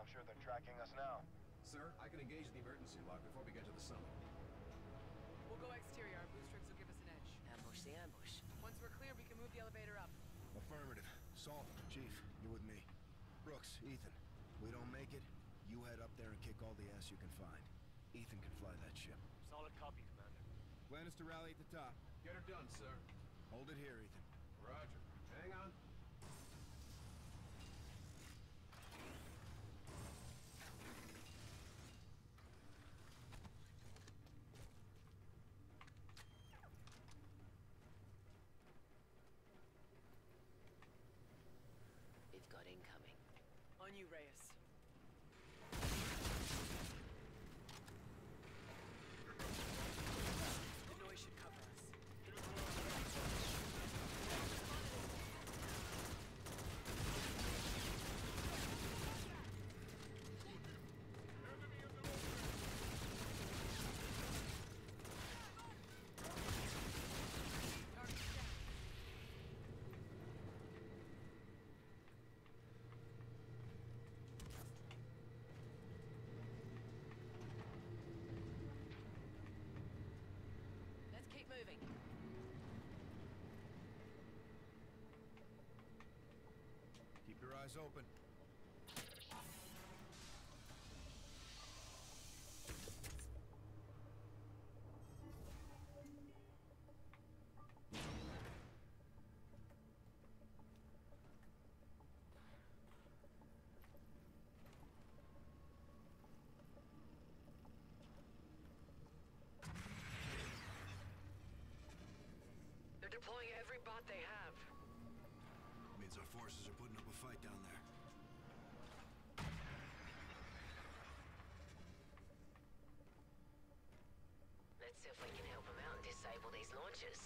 I'm sure they're tracking us now. Sir, I can engage the emergency lock before we get to the summit. We'll go exterior. Our boost tricks will give us an edge. Ambush the ambush. Once we're clear, we can move the elevator up. Affirmative. Salt, Chief, you're with me. Brooks, Ethan, we don't make it, you head up there and kick all the ass you can find. Ethan can fly that ship. Solid copy, Commander. Plan is to rally at the top. Get her done, sir. Hold it here, Ethan. Roger. Hang on. We've got incoming. On you, Reyes. The noise should cover us. Keep your eyes open. They're deploying every bot they have. Means our forces are putting up a fight down there. Let's see if we can help them out and disable these launches.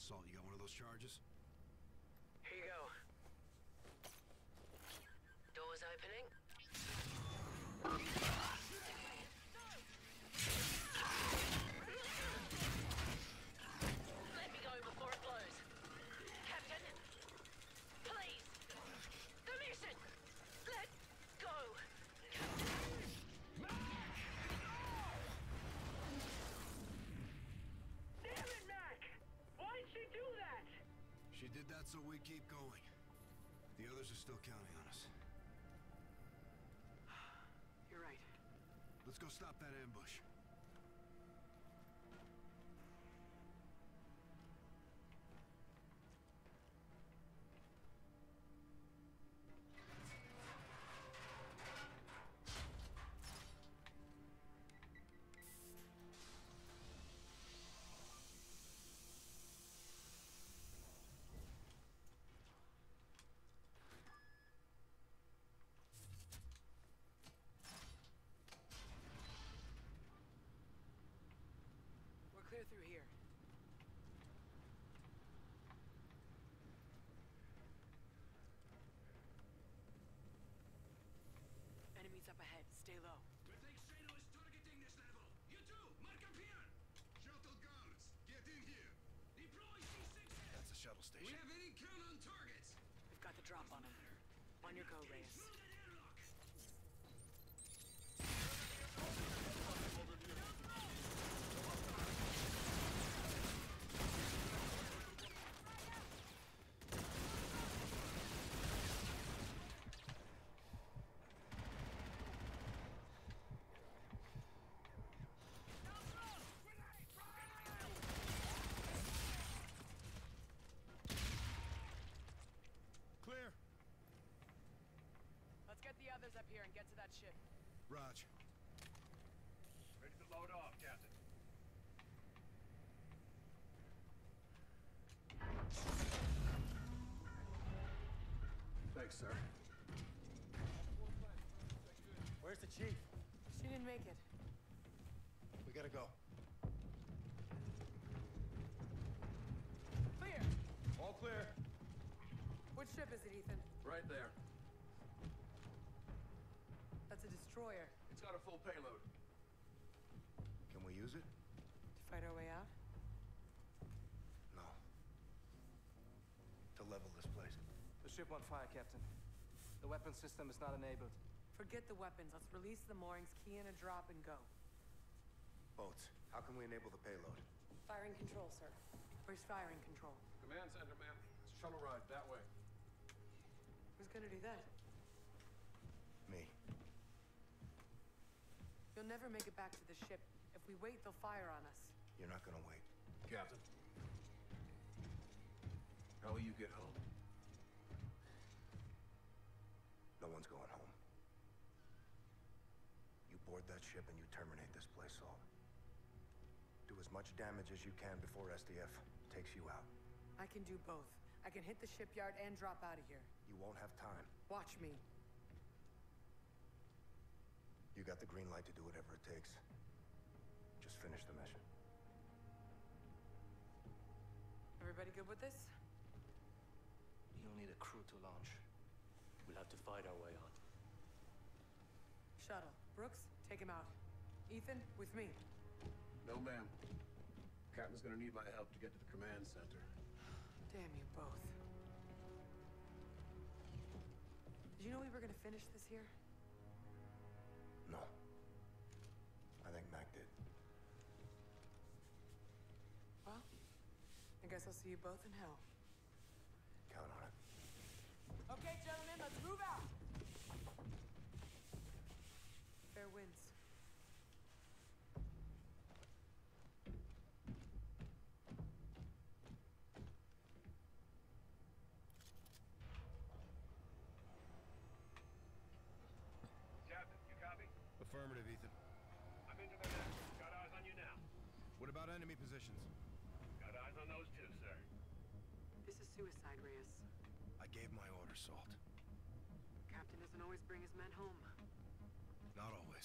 Salt, you got one of those charges? Here you go. Doors opening. Let me go before it blows. Captain, please. The mission. Let go. Captain. Mac! No! Damn it, Mac! Why'd she do that? She did that so we'd keep going. The others are still counting on us. You're right. Let's go stop that ambush. clear through here. Enemies up ahead. Stay low. We think Shadow is targeting this level. You too! Mark up here! Shuttle guards! Get in here! Deploy C six! That's a shuttle station. We have any count on targets! We've got the drop on them. On your go, Reyes. Clear. Let's get the others up here and get to that ship. Raj. Ready to load off, Captain. Thanks, sir. Where's the chief? She didn't make it. We gotta go. Clear. All clear. Which ship is it, Ethan? Right there. That's a destroyer. It's got a full payload. Can we use it? To fight our way out? No. To level this place. The ship on fire, Captain. The weapon system is not enabled. Forget the weapons. Let's release the moorings, key in a drop, and go. Boats. How can we enable the payload? Firing control, sir. Where's firing control? Command center, ma'am. Shuttle ride, that way. Who's gonna do that? Me. You'll never make it back to the ship. If we wait, they'll fire on us. You're not gonna wait. Captain. How will you get home? No one's going home. You board that ship and you terminate this place, Saul. Do as much damage as you can before S D F takes you out. I can do both. I can hit the shipyard and drop out of here. You won't have time. Watch me. You got the green light to do whatever it takes. Just finish the mission. Everybody good with this? You'll need a crew to launch. We'll have to fight our way out. Shuttle. Brooks, take him out. Ethan, with me. No, ma'am. Captain's gonna need my help to get to the command center. Damn you both. Did you know we were gonna finish this here? No. I think Mac did. Well, I guess I'll see you both in hell. Count on it. Okay, gentlemen, let's move out! Fair winds. Affirmative, Ethan. I'm into the net. Got eyes on you now. What about enemy positions? Got eyes on those too, sir. This is suicide, Reyes. I gave my order, Salt. Captain doesn't always bring his men home. Not always.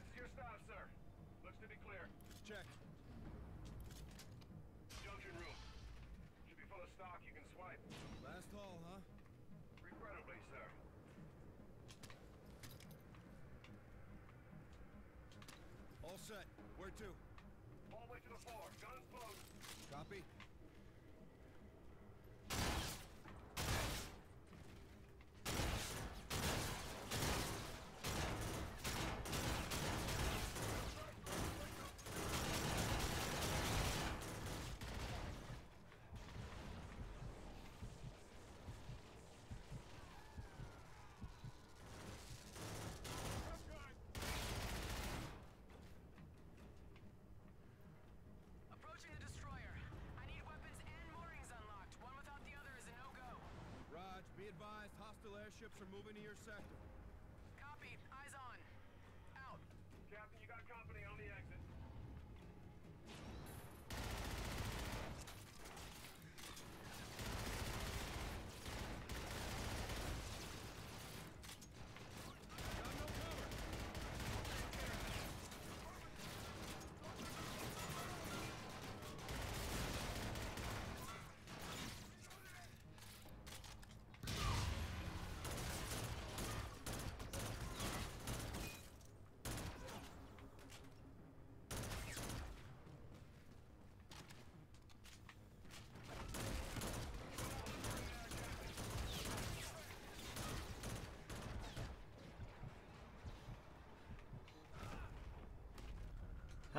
This is your stop, sir. Looks to be clear. Check. Junction room. Should be full of stock, you can swipe. Last haul, huh? Regrettably, sir. All set. Where to? All the way to the floor. Guns closed. Copy. Be advised, hostile airships are moving to your sector. Copy. Eyes on. Out. Captain, you got company on the exit.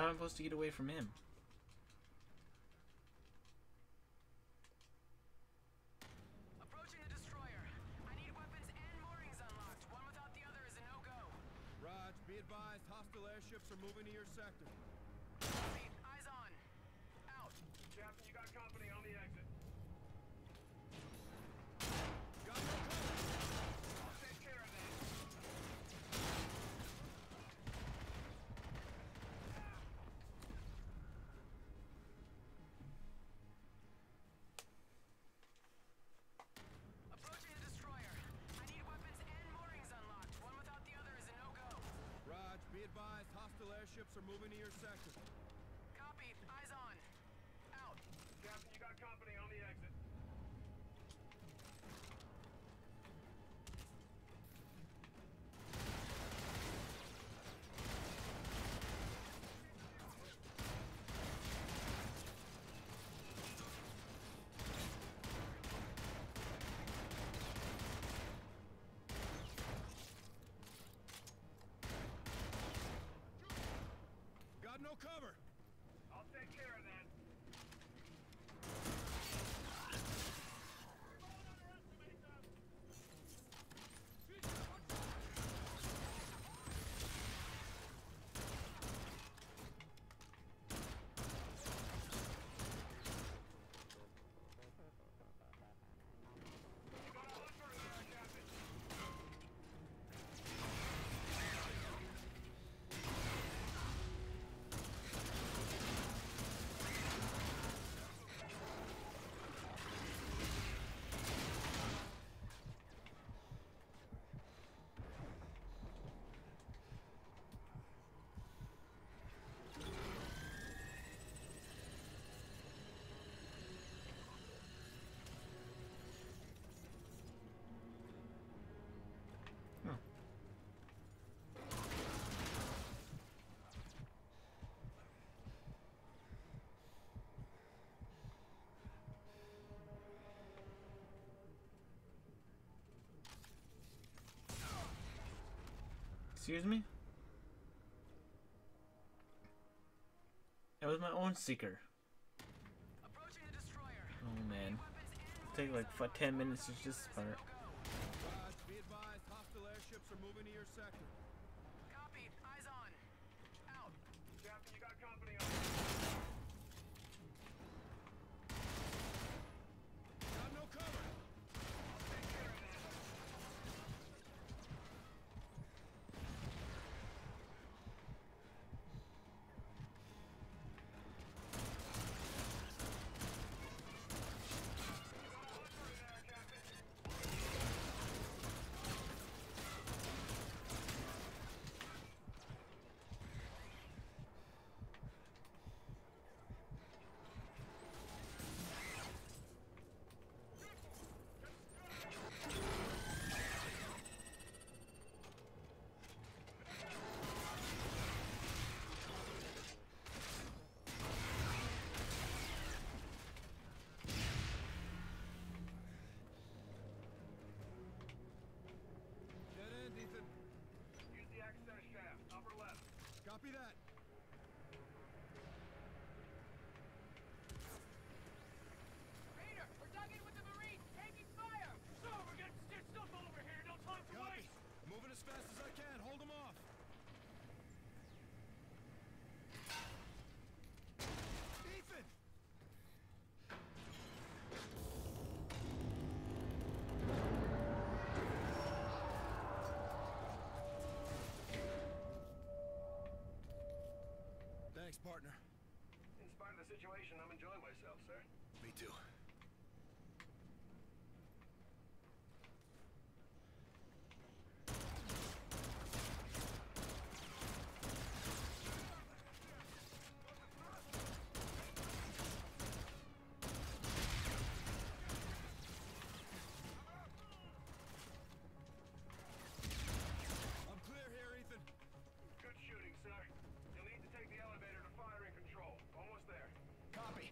How am I supposed to get away from him? Approaching the destroyer. I need weapons and moorings unlocked. One without the other is a no-go. Raj, be advised, hostile airships are moving to your sector. Eyes on. Out. Captain, you got company on the exit. Airships are moving to your sector. Copy. Eyes on. Out. Captain, you got company on the exit. No cover. I'll take care of that. Excuse me? That was my own seeker. Approaching the destroyer. Oh man. It'll take like for ten minutes to just start. Raj, be advised, hostile airships are moving to your sector. Copy. Eyes on. Out. Captain, you got company on. Got no cover. Copy that. Raider, we're dug in with the Marines, taking fire! So, we're getting stitched up over here, no time to Copy. Waste! Moving as fast as I can, hold them off! Partner. In spite of the situation, I'm enjoying myself, sir. Me too. I'm clear here, Ethan. Good shooting, sir. You'll need to take the elevator. Almost there. Copy.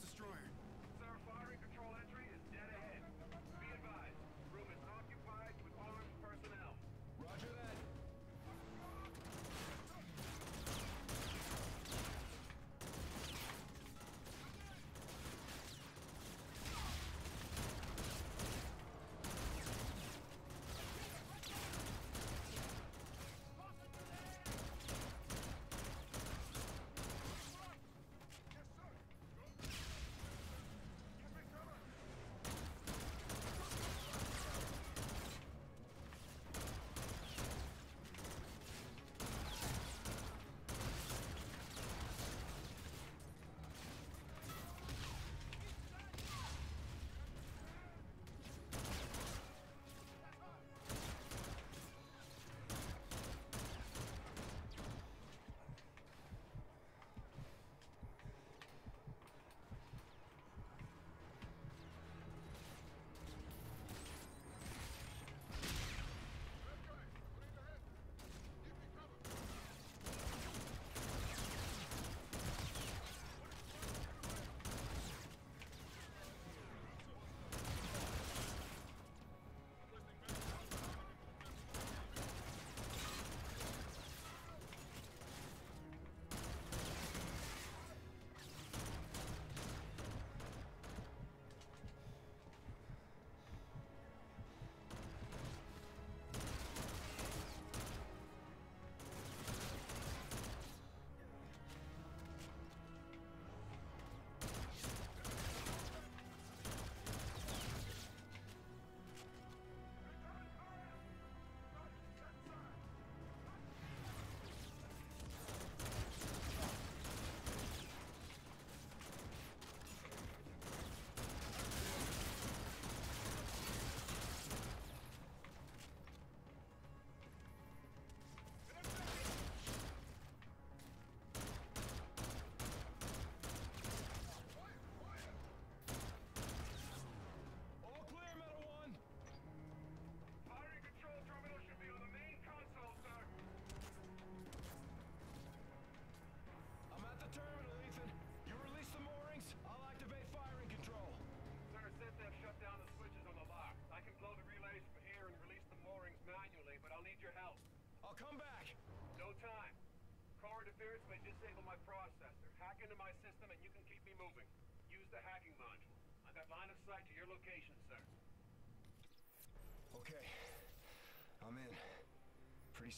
destroyer. Sir, firing control entry is dead ahead. Be advised, room is occupied with armed personnel. Roger that.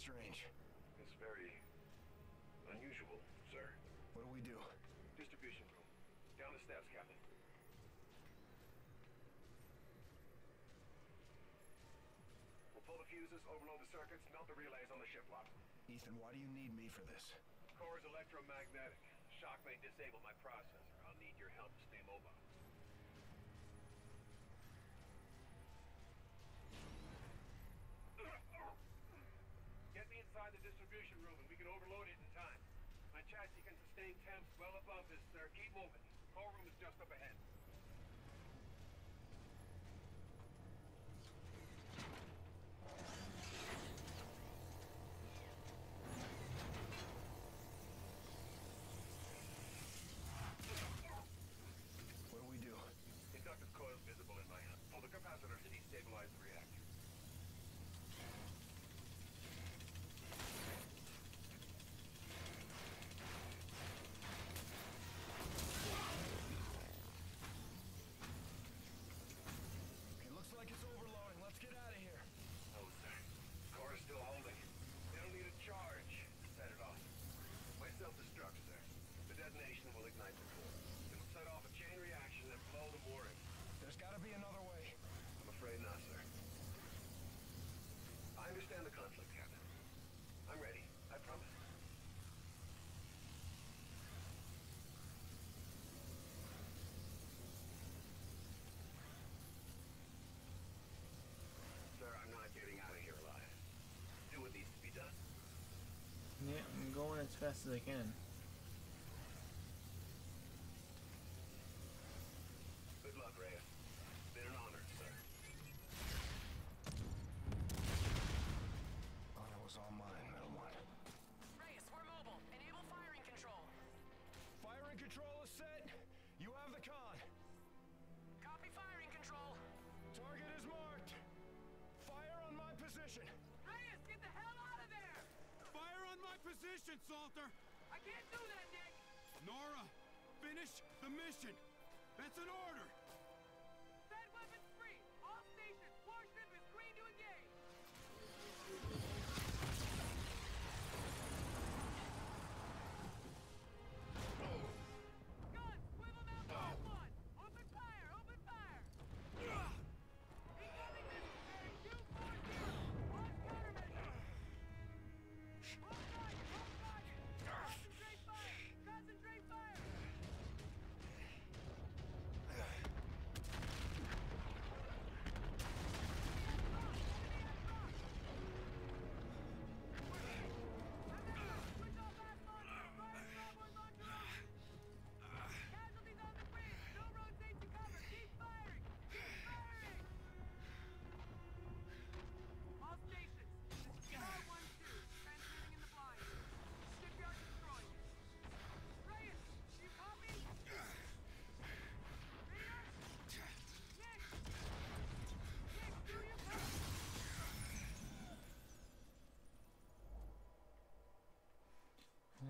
Strange. It's very unusual, sir. What do we do? Distribution room. Down the steps, Captain. We'll pull the fuses, overload the circuits, melt the relays on the ship lock. Ethan, why do you need me for this? Core is electromagnetic. Shock may disable my processor. I'll need your help to stay mobile. Get me inside the distribution room and we can overload it in time. My chassis can sustain temps well above this, sir. Keep moving. Core room is just up ahead. What do we do? Inductive coil visible in my hand. Pull the capacitor to destabilize the reactor. Like it's overloading. Let's get out of here. Oh, sir. Core is still holding. It'll need a charge to set it off. My self-destruct, sir. The detonation will ignite the core. It'll set off a chain reaction and blow the mooring. There's got to be another way. I'm afraid not, sir. I understand the conflict, Captain. I'm ready. I promise. Sir, I'm not getting out of here alive. Do what needs to be done. Yeah, I'm going as fast as I can. Good luck, Reyes. It's been an honor, sir. Honor was all mine, Metal One. Reyes, we're mobile. Enable firing control. Firing control is set. You have position! Reyes, get the hell out of there! Fire on my position, Salter! I can't do that, Nick! Nora, finish the mission! That's an order! Bad weapons free! All stations, warship is green to engage!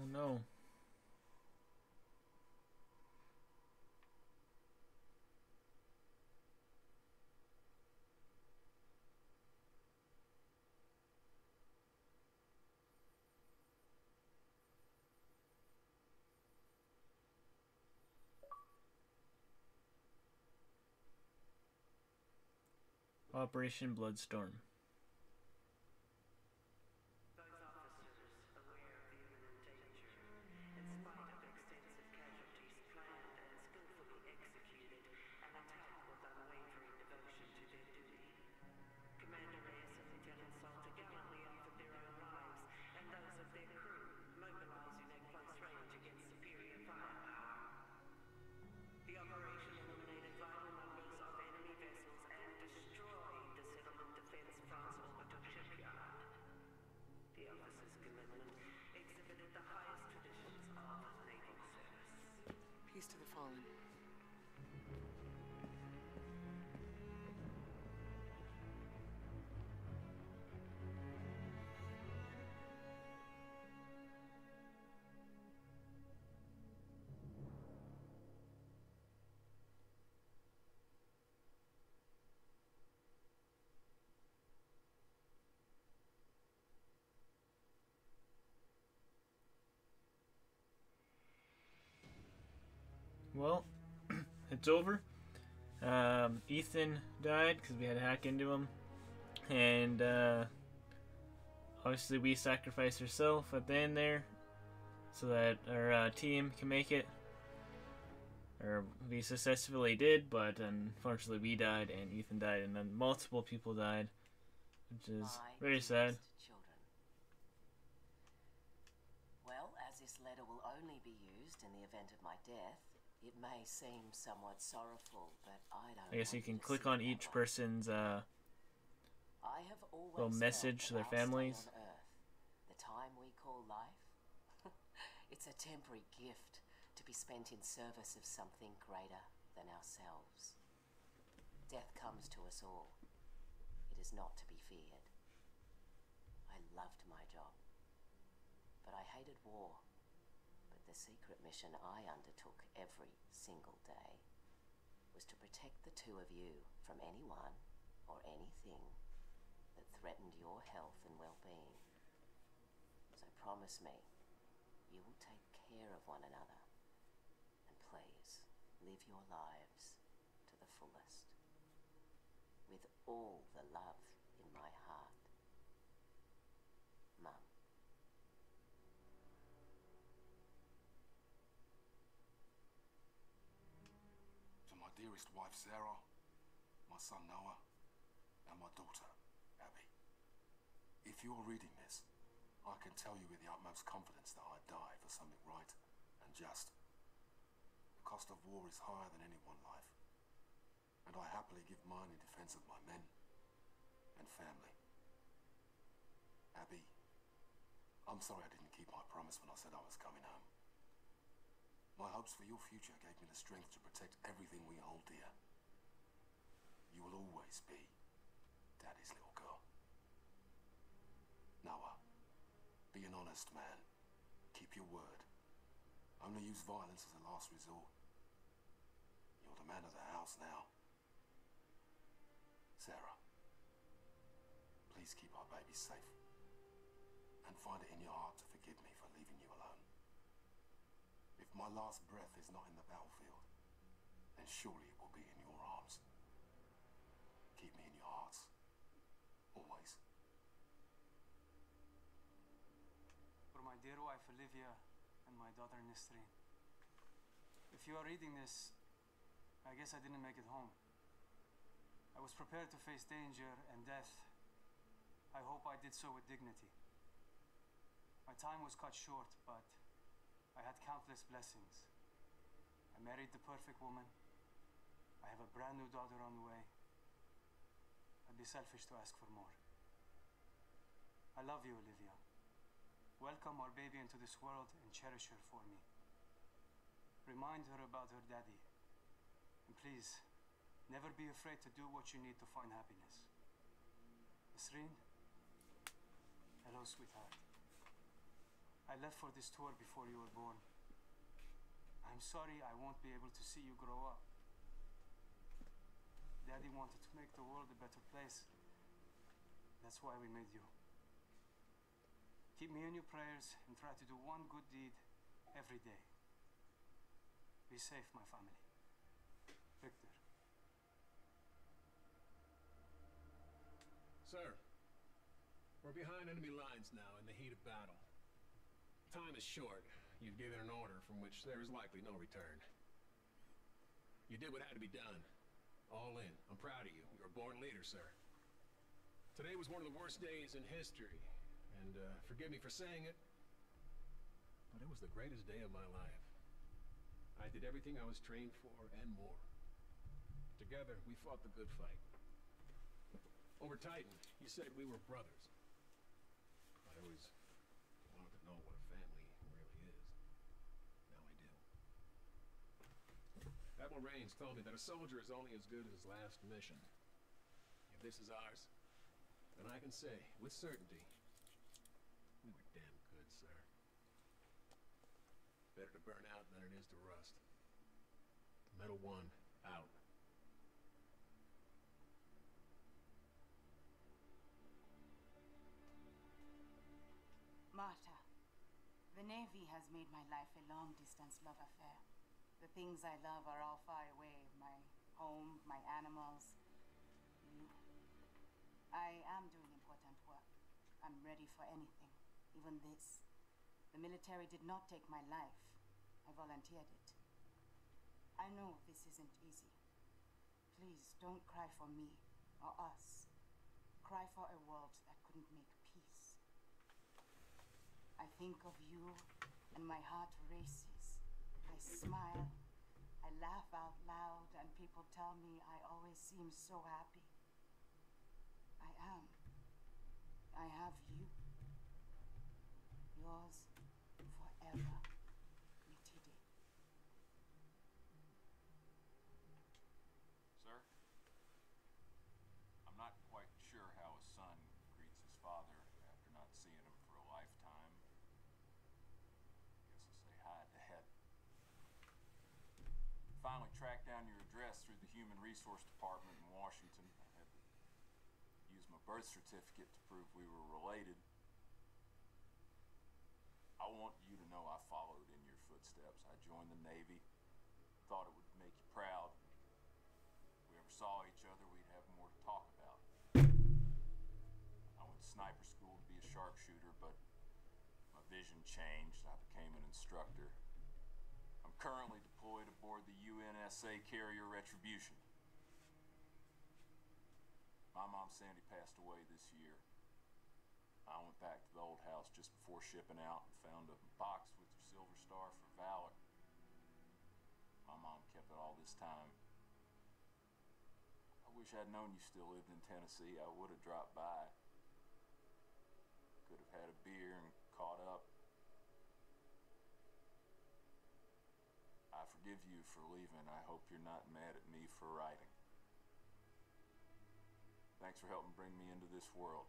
Oh no. Operation Bloodstorm. Well, it's over. Um, Ethan died because we had a hack into him, and uh, obviously we sacrificed ourselves at the end there so that our uh, team can make it, or we successfully did, but unfortunately we died and Ethan died and then multiple people died, which is My very sad. Children. Well, as this letter will only be used in the event of my death, it may seem somewhat sorrowful, but I don't. I guess you can click on each person's uh, I have always little message to their families. On Earth, the time we call life, it's a temporary gift to be spent in service of something greater than ourselves. Death comes to us all. It is not to be feared. I loved my job, but I hated war. But the secret mission I undertook every single day was to protect the two of you from anyone or anything that threatened your health and well-being. So promise me, you will take care of one another, and please live your lives to the fullest. With all the love in my heart. Mum. To my dearest wife, Sarah, my son, Noah, and my daughter, Abby. If you're reading this, I can tell you with the utmost confidence that I die for something right and just. The cost of war is higher than any one life, and I happily give mine in defense of my men and family. Abby, I'm sorry I didn't keep my promise when I said I was coming home. My hopes for your future gave me the strength to protect everything we hold dear. You will always be Daddy's little girl. Noah, be an honest man. Keep your word. Only use violence as a last resort. You're the man of the house now. Sarah, please keep our baby safe. And find it in your heart to forgive me for leaving you alone. If my last breath is not in the battlefield, then surely it will be in your arms. Keep me in your hearts. Always. For my dear wife Olivia and my daughter Nisreen. If you are reading this, I guess I didn't make it home. I was prepared to face danger and death. I hope I did so with dignity. My time was cut short, but I had countless blessings. I married the perfect woman. I have a brand new daughter on the way. I'd be selfish to ask for more. I love you, Olivia. Welcome our baby into this world and cherish her for me. Remind her about her daddy. And please, never be afraid to do what you need to find happiness. Nisreen, hello, sweetheart. I left for this tour before you were born. I'm sorry I won't be able to see you grow up. Daddy wanted to make the world a better place. That's why we made you. Keep me in your prayers and try to do one good deed every day. Be safe, my family. Victor. Sir, we're behind enemy lines now in the heat of battle. Time is short. You've given an order from which there is likely no return. You did what had to be done. All in. I'm proud of you. You're a born leader, sir. Today was one of the worst days in history, and uh, forgive me for saying it, but it was the greatest day of my life. I did everything I was trained for and more. Together, we fought the good fight. Over Titan, you said we were brothers. But I was... I wanted to know what a family really is. Now I do. Admiral Raines told me that a soldier is only as good as his last mission. If this is ours, then I can say with certainty, we were damn good, sir. Better to burn out than it is to rust. Metal One, out. Marta, the Navy has made my life a long-distance love affair. The things I love are all far away. My home, my animals. You. I am doing important work. I'm ready for anything, even this. The military did not take my life. I volunteered it. I know this isn't easy. Please don't cry for me or us. Cry for a world that couldn't make peace. I think of you, and my heart races. I smile, I laugh out loud, and people tell me I always seem so happy. I am. I have you. Yours forever, Nitide. Sir, I'm not quite sure how a son greets his father after not seeing him for a lifetime. Say hi to head. Finally tracked down your address through the Human Resource Department in Washington. I had to use my birth certificate to prove we were related. I want you to know I followed in your footsteps. I joined the Navy, thought it would make you proud. If we ever saw each other, we'd have more to talk about. I went to sniper school to be a sharpshooter, but my vision changed. I became an instructor. I'm currently deployed aboard the U N S A carrier Retribution. My mom, Sandy, passed away this year. I went back to the old house just before shipping out and found a box with your silver star for valor. My mom kept it all this time. I wish I'd known you still lived in Tennessee. I would have dropped by. Could have had a beer and caught up. I forgive you for leaving. I hope you're not mad at me for writing. Thanks for helping bring me into this world.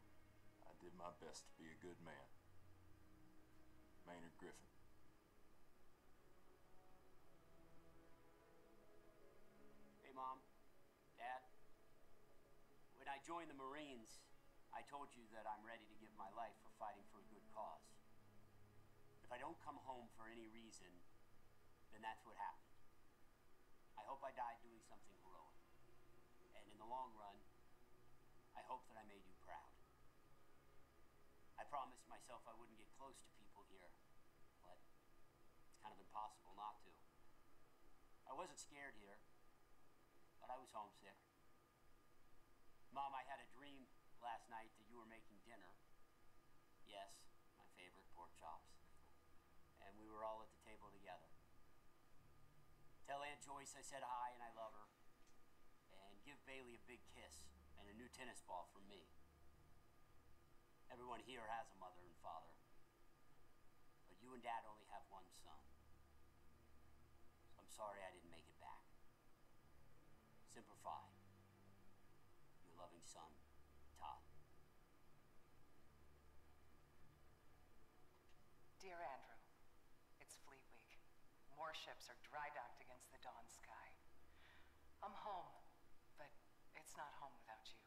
I I did my best to be a good man. Maynard Griffin. Hey, Mom, Dad. When I joined the Marines, I told you that I'm ready to give my life for fighting for a good cause. If I don't come home for any reason, then that's what happened. I hope I died doing something heroic. And in the long run, I hope that I made you proud. I promised myself I wouldn't get close to people here, but it's kind of impossible not to. I wasn't scared here, but I was homesick. Mom, I had a dream last night that you were making dinner. Yes, my favorite pork chops. And we were all at the table together. Tell Aunt Joyce I said hi and I love her. And give Bailey a big kiss and a new tennis ball from me. Everyone here has a mother and father, but you and Dad only have one son. So I'm sorry I didn't make it back. Semper Fi, your loving son, Todd. Dear Andrew, it's Fleet Week. More ships are dry-docked against the dawn sky. I'm home, but it's not home without you.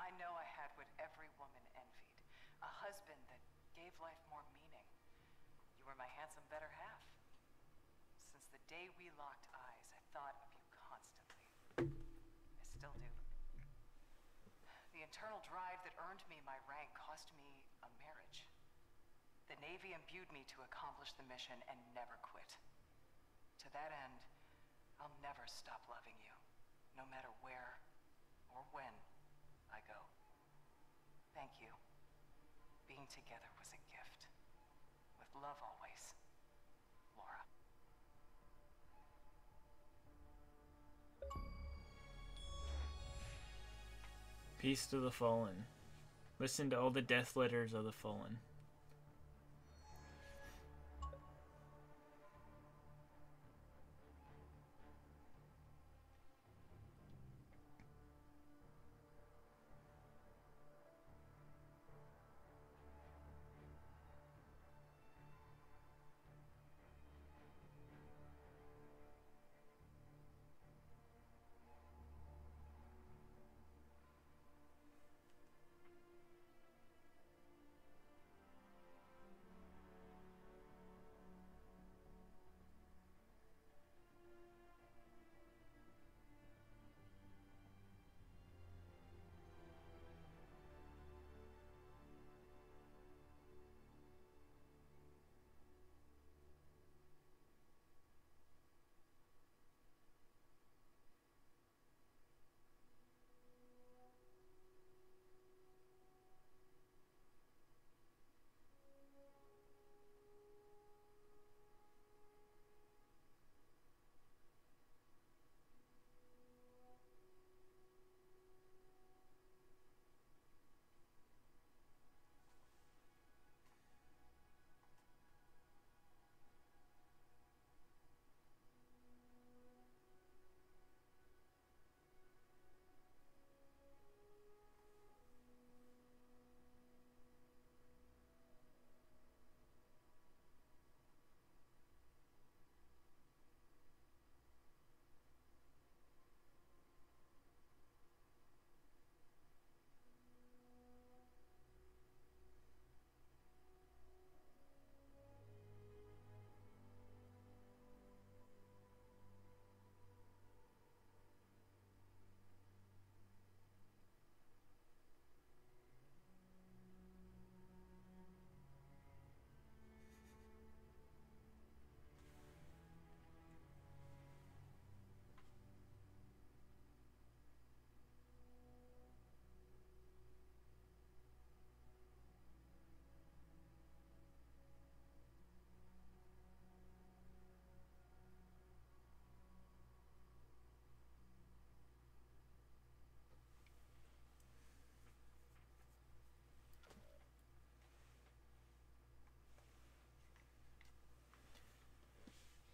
I know I had what every woman envied, a husband that gave life more meaning. You were my handsome better half. Since the day we locked eyes, I thought of you constantly. I still do. The internal drive that earned me my rank cost me a marriage. The Navy imbued me to accomplish the mission and never quit. To that end, I'll never stop loving you, no matter where or when I go. Thank you. Being together was a gift. With love always, Laura. Peace to the fallen. Listen to all the death letters of the fallen.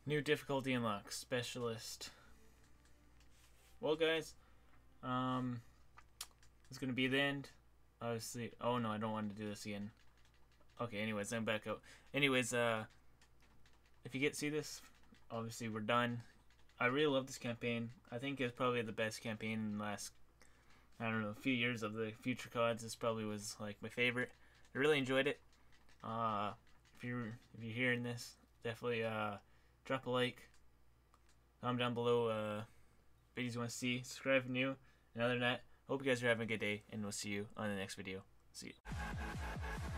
New difficulty unlocked, specialist. Well, guys, um, it's gonna be the end. Obviously, oh no, I don't want to do this again. Okay, anyways, I'm back up. Anyways, uh, if you get to see this, obviously we're done. I really love this campaign. I think it's probably the best campaign in the last, I don't know, a few years of the future C O Ds. This probably was like my favorite. I really enjoyed it. Uh, if you're if you're hearing this, definitely uh, drop a like, comment down below uh, videos you want to see, subscribe if you're new, and other than that, hope you guys are having a good day, and we'll see you on the next video. See you.